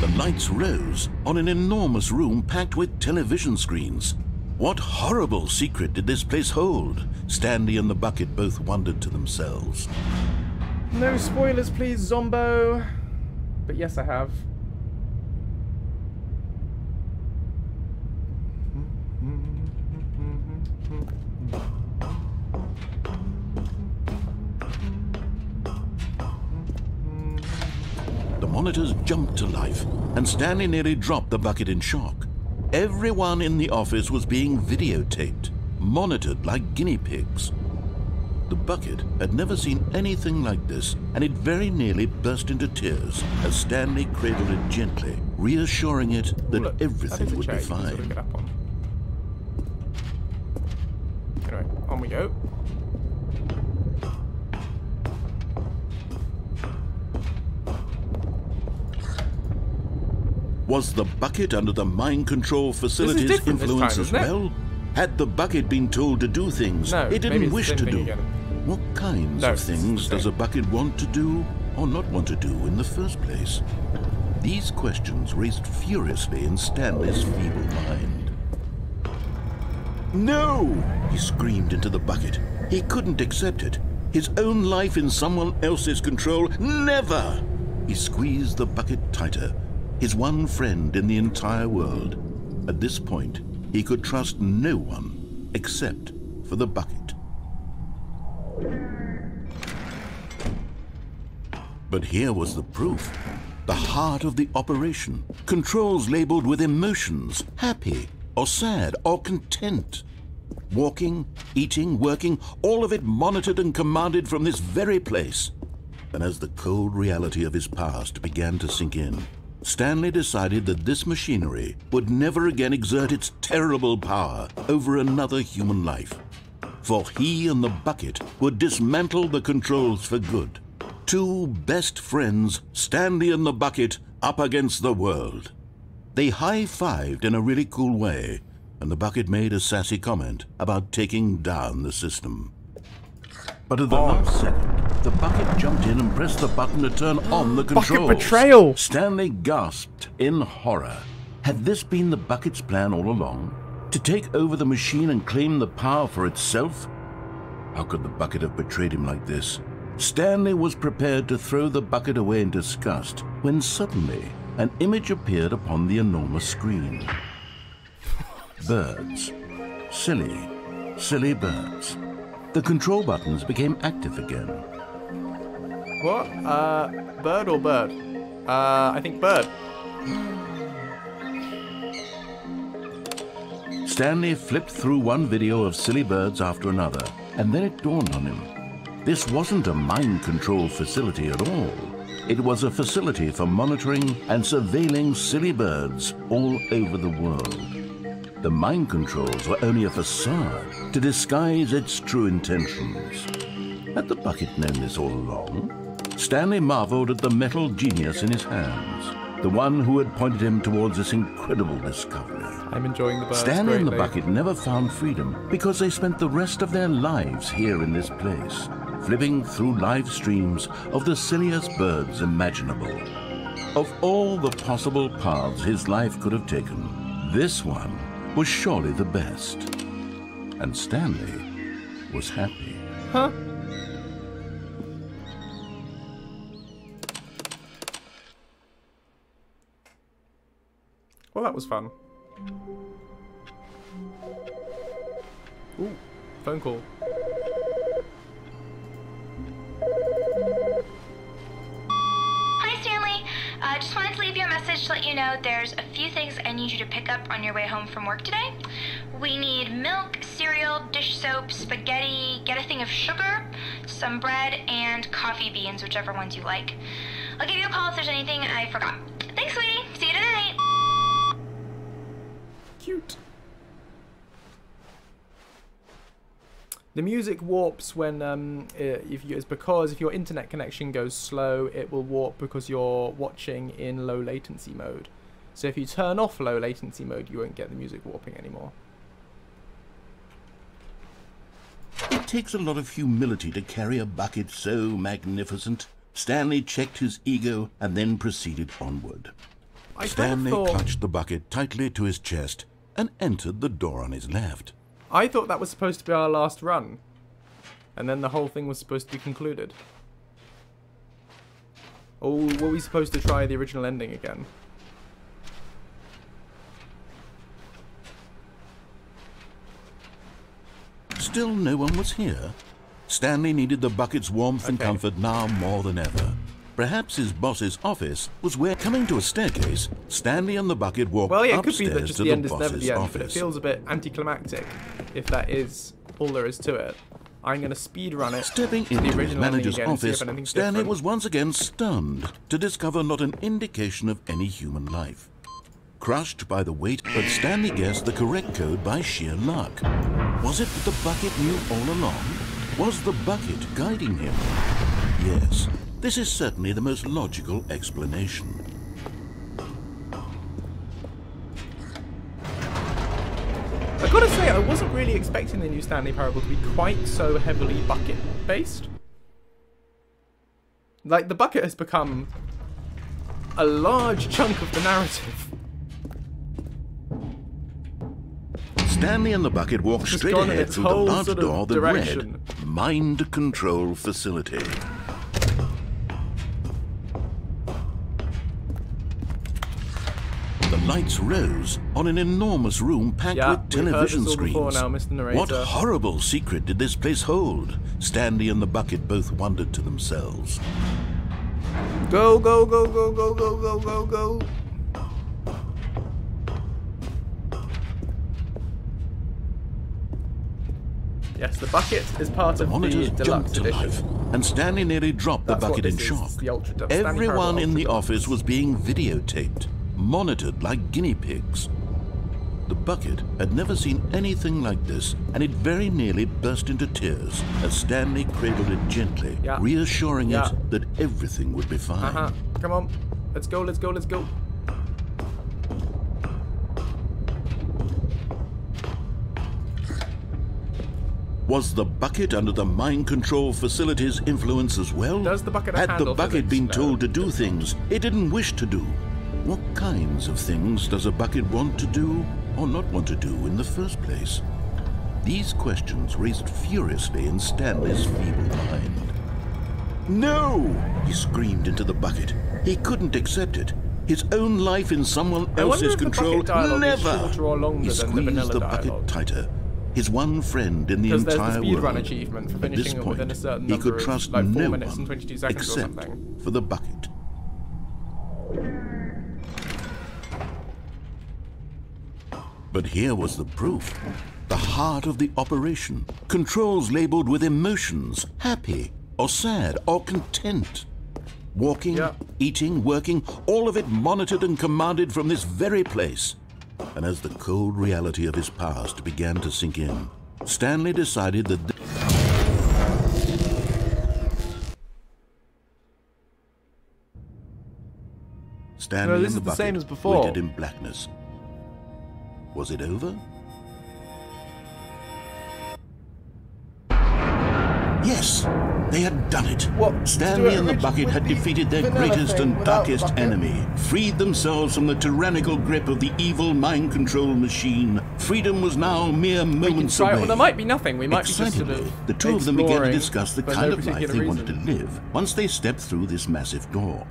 The lights rose on an enormous room packed with television screens. What horrible secret did this place hold? Stanley and the bucket both wondered to themselves. No spoilers, please, Zombo. But yes, I have. Monitors jumped to life, and Stanley nearly dropped the bucket in shock. Everyone in the office was being videotaped, monitored like guinea pigs. The bucket had never seen anything like this, and it very nearly burst into tears as Stanley cradled it gently, reassuring it that everything would be fine. Anyway, on we go. Was the bucket under the mind control facility's influence as well? Had the bucket been told to do things it didn't wish to do? What kinds of things does a bucket want to do or not want to do in the first place? These questions raced furiously in Stanley's feeble mind. No! He screamed into the bucket. He couldn't accept it. His own life in someone else's control, never! He squeezed the bucket tighter. His one friend in the entire world. At this point, he could trust no one except for the bucket. But here was the proof, the heart of the operation. Controls labeled with emotions, happy or sad or content. Walking, eating, working, all of it monitored and commanded from this very place. And as the cold reality of his past began to sink in, Stanley decided that this machinery would never again exert its terrible power over another human life. For he and the bucket would dismantle the controls for good. Two best friends, Stanley and the bucket, up against the world. They high-fived in a really cool way, and the bucket made a sassy comment about taking down the system. But at the last second, the bucket jumped in and pressed the button to turn on the controls. Bucket betrayal! Stanley gasped in horror. Had this been the bucket's plan all along? To take over the machine and claim the power for itself? How could the bucket have betrayed him like this? Stanley was prepared to throw the bucket away in disgust when suddenly an image appeared upon the enormous screen. Birds. Silly, silly birds. The control buttons became active again. What? Bird or bird? I think bird. Stanley flipped through one video of silly birds after another, and then it dawned on him. This wasn't a mind control facility at all. It was a facility for monitoring and surveilling silly birds all over the world. The mind controls were only a facade to disguise its true intentions. Had the bucket known this all along? Stanley marveled at the metal genius in his hands, the one who had pointed him towards this incredible discovery. I'm enjoying the birds. Stanley and the bucket never found freedom because they spent the rest of their lives here in this place, flipping through live streams of the silliest birds imaginable. Of all the possible paths his life could have taken, this one was surely the best. And Stanley was happy. Huh? Well, that was fun. Ooh, phone call. Hi, Stanley. I just wanted to leave you a message to let you know there's a few things I need you to pick up on your way home from work today. We need milk, cereal, dish soap, spaghetti, get a thing of sugar, some bread, and coffee beans, whichever ones you like. I'll give you a call if there's anything I forgot. Thanks, sweetie. See you tonight. Cute. The music warps when because if your internet connection goes slow, it will warp because you're watching in low latency mode. So if you turn off low latency mode, you won't get the music warping anymore. It takes a lot of humility to carry a bucket so magnificent. Stanley checked his ego and then proceeded onward. Stanley clutched the bucket tightly to his chest and entered the door on his left. I thought that was supposed to be our last run, and then the whole thing was supposed to be concluded. Or were we supposed to try the original ending again? Still no one was here. Stanley needed the bucket's warmth and comfort now more than ever. Perhaps his boss's office was where... Coming to a staircase, Stanley and the bucket walked upstairs to the boss's office. It feels a bit anticlimactic if that is all there is to it. I'm going to speedrun it. Stepping into his manager's office, Stanley was once again stunned to discover not an indication of any human life. Crushed by the weight, but Stanley guessed the correct code by sheer luck. Was it that the bucket knew all along? Was the bucket guiding him? Yes. This is certainly the most logical explanation. I've got to say, I wasn't really expecting the new Stanley Parable to be quite so heavily bucket-based. Like, the bucket has become a large chunk of the narrative. Stanley and the bucket walked straight ahead through the large door that read, Mind Control Facility. Lights rose on an enormous room packed with television screens. Now, Mr. Narrator. What horrible secret did this place hold? Stanley and the bucket both wondered to themselves. Go, go, go, go, go, go, go, go, go. Yes, the bucket is part of the deluxe edition. And Stanley nearly dropped the bucket in shock. Everyone in the office was being videotaped, monitored like guinea pigs. The bucket had never seen anything like this, and it very nearly burst into tears as Stanley cradled it gently, reassuring it that everything would be fine. Come on, let's go, let's go, let's go. Was the bucket under the mind control facility's influence as well? Does the bucket Had the bucket been told to do things it didn't wish to do? What kinds of things does a bucket want to do or not want to do in the first place? These questions raced furiously in Stanley's feeble mind. No! He screamed into the bucket. He couldn't accept it. His own life in someone else's control. Never! He squeezed the bucket tighter. His one friend in the entire world. At this point, he could trust no one except for the bucket. But here was the proof. the heart of the operation. Controls labeled with emotions, happy or sad or content. Walking, eating, working, all of it monitored and commanded from this very place. And as the cold reality of his past began to sink in, Stanley decided that... Stanley and the bucket waited in blackness. Was it over? Yes, they had done it. What? Stanley and the bucket had defeated their greatest and darkest enemy, freed themselves from the tyrannical grip of the evil mind control machine. Freedom was now mere moments away. Well, there might be nothing. We might be just sort of the two of them began to discuss the kind of life they wanted to live once they stepped through this massive door.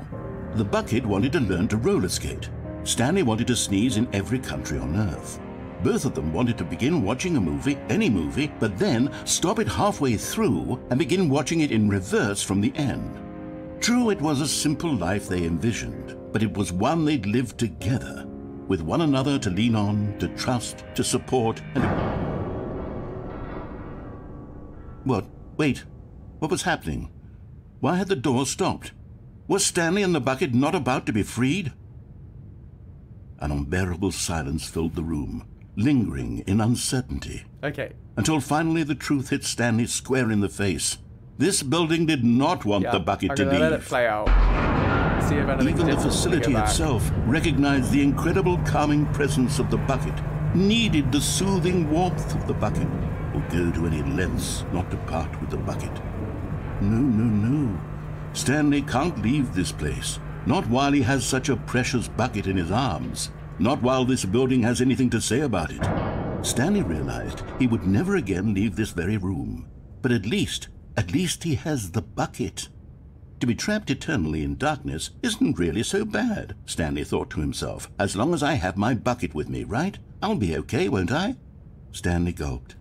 The bucket wanted to learn to roller skate. Stanley wanted to sneeze in every country on Earth. Both of them wanted to begin watching a movie, any movie, but then stop it halfway through and begin watching it in reverse from the end. True, it was a simple life they envisioned, but it was one they'd lived together, with one another to lean on, to trust, to support, and... What? Wait. What was happening? Why had the door stopped? Was Stanley and the bucket not about to be freed? An unbearable silence filled the room, lingering in uncertainty. Okay. Until finally the truth hit Stanley square in the face. This building did not want the bucket to leave. Let it play out. See if even the facility itself recognized the incredible calming presence of the bucket, needed the soothing warmth of the bucket, would go to any lengths not to part with the bucket. No, no, no. Stanley can't leave this place. Not while he has such a precious bucket in his arms. Not while this building has anything to say about it. Stanley realized he would never again leave this very room. But at least he has the bucket. To be trapped eternally in darkness isn't really so bad, Stanley thought to himself. As long as I have my bucket with me, right? I'll be okay, won't I? Stanley gulped.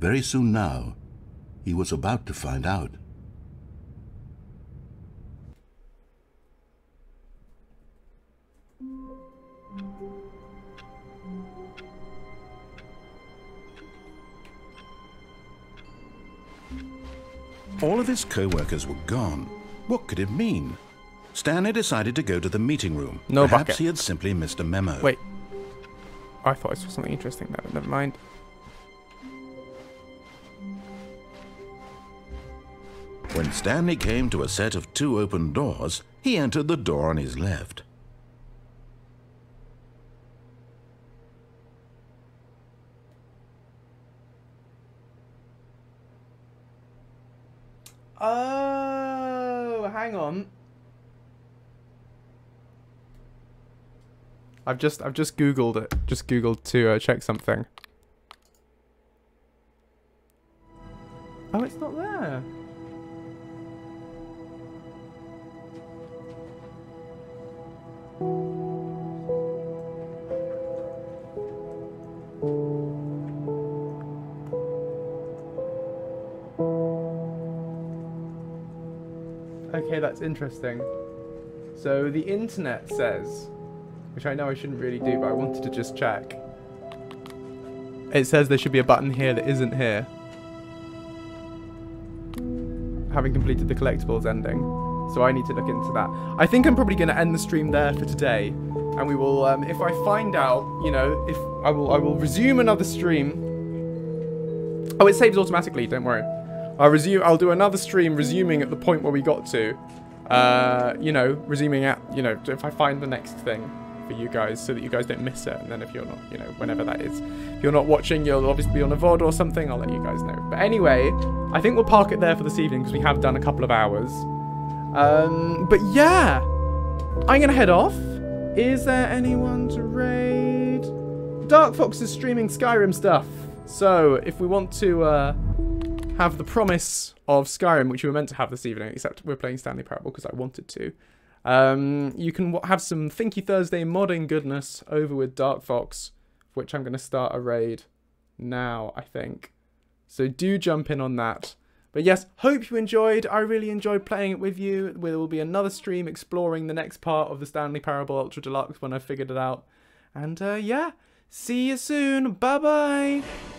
Very soon now, he was about to find out. All of his co-workers were gone. What could it mean? Stanley decided to go to the meeting room. No Perhaps bucket. He had simply missed a memo. Wait. I thought I saw something interesting there, but never mind. When Stanley came to a set of two open doors, he entered the door on his left. Oh, hang on. I've just Googled it. Just Googled to check something. Oh, it's not there. Okay, that's interesting. So the internet says, which I know I shouldn't really do, but I wanted to just check. It says there should be a button here that isn't here. Having completed the collectibles ending. So I need to look into that. I think I'm probably going to end the stream there for today. And we will, if I find out, you know, if I will resume another stream. Oh, it saves automatically, don't worry. I'll do another stream resuming at the point where we got to, you know, resuming at, you know, if I find the next thing for you guys so that you guys don't miss it. And then if you're not, you know, whenever that is, if you're not watching, you'll obviously be on a VOD or something. I'll let you guys know. But anyway, I think we'll park it there for this evening because we have done a couple of hours. But yeah, I'm going to head off. Is there anyone to raid? Dark Fox is streaming Skyrim stuff. So if we want to, have the promise of Skyrim, which we were meant to have this evening, except we're playing Stanley Parable because I wanted to. You can have some Thinky Thursday modding goodness over with Dark Fox, which I'm going to start a raid now, I think. So do jump in on that. But yes, hope you enjoyed. I really enjoyed playing it with you. There will be another stream exploring the next part of the Stanley Parable Ultra Deluxe when I've figured it out. And yeah, see you soon. Bye-bye.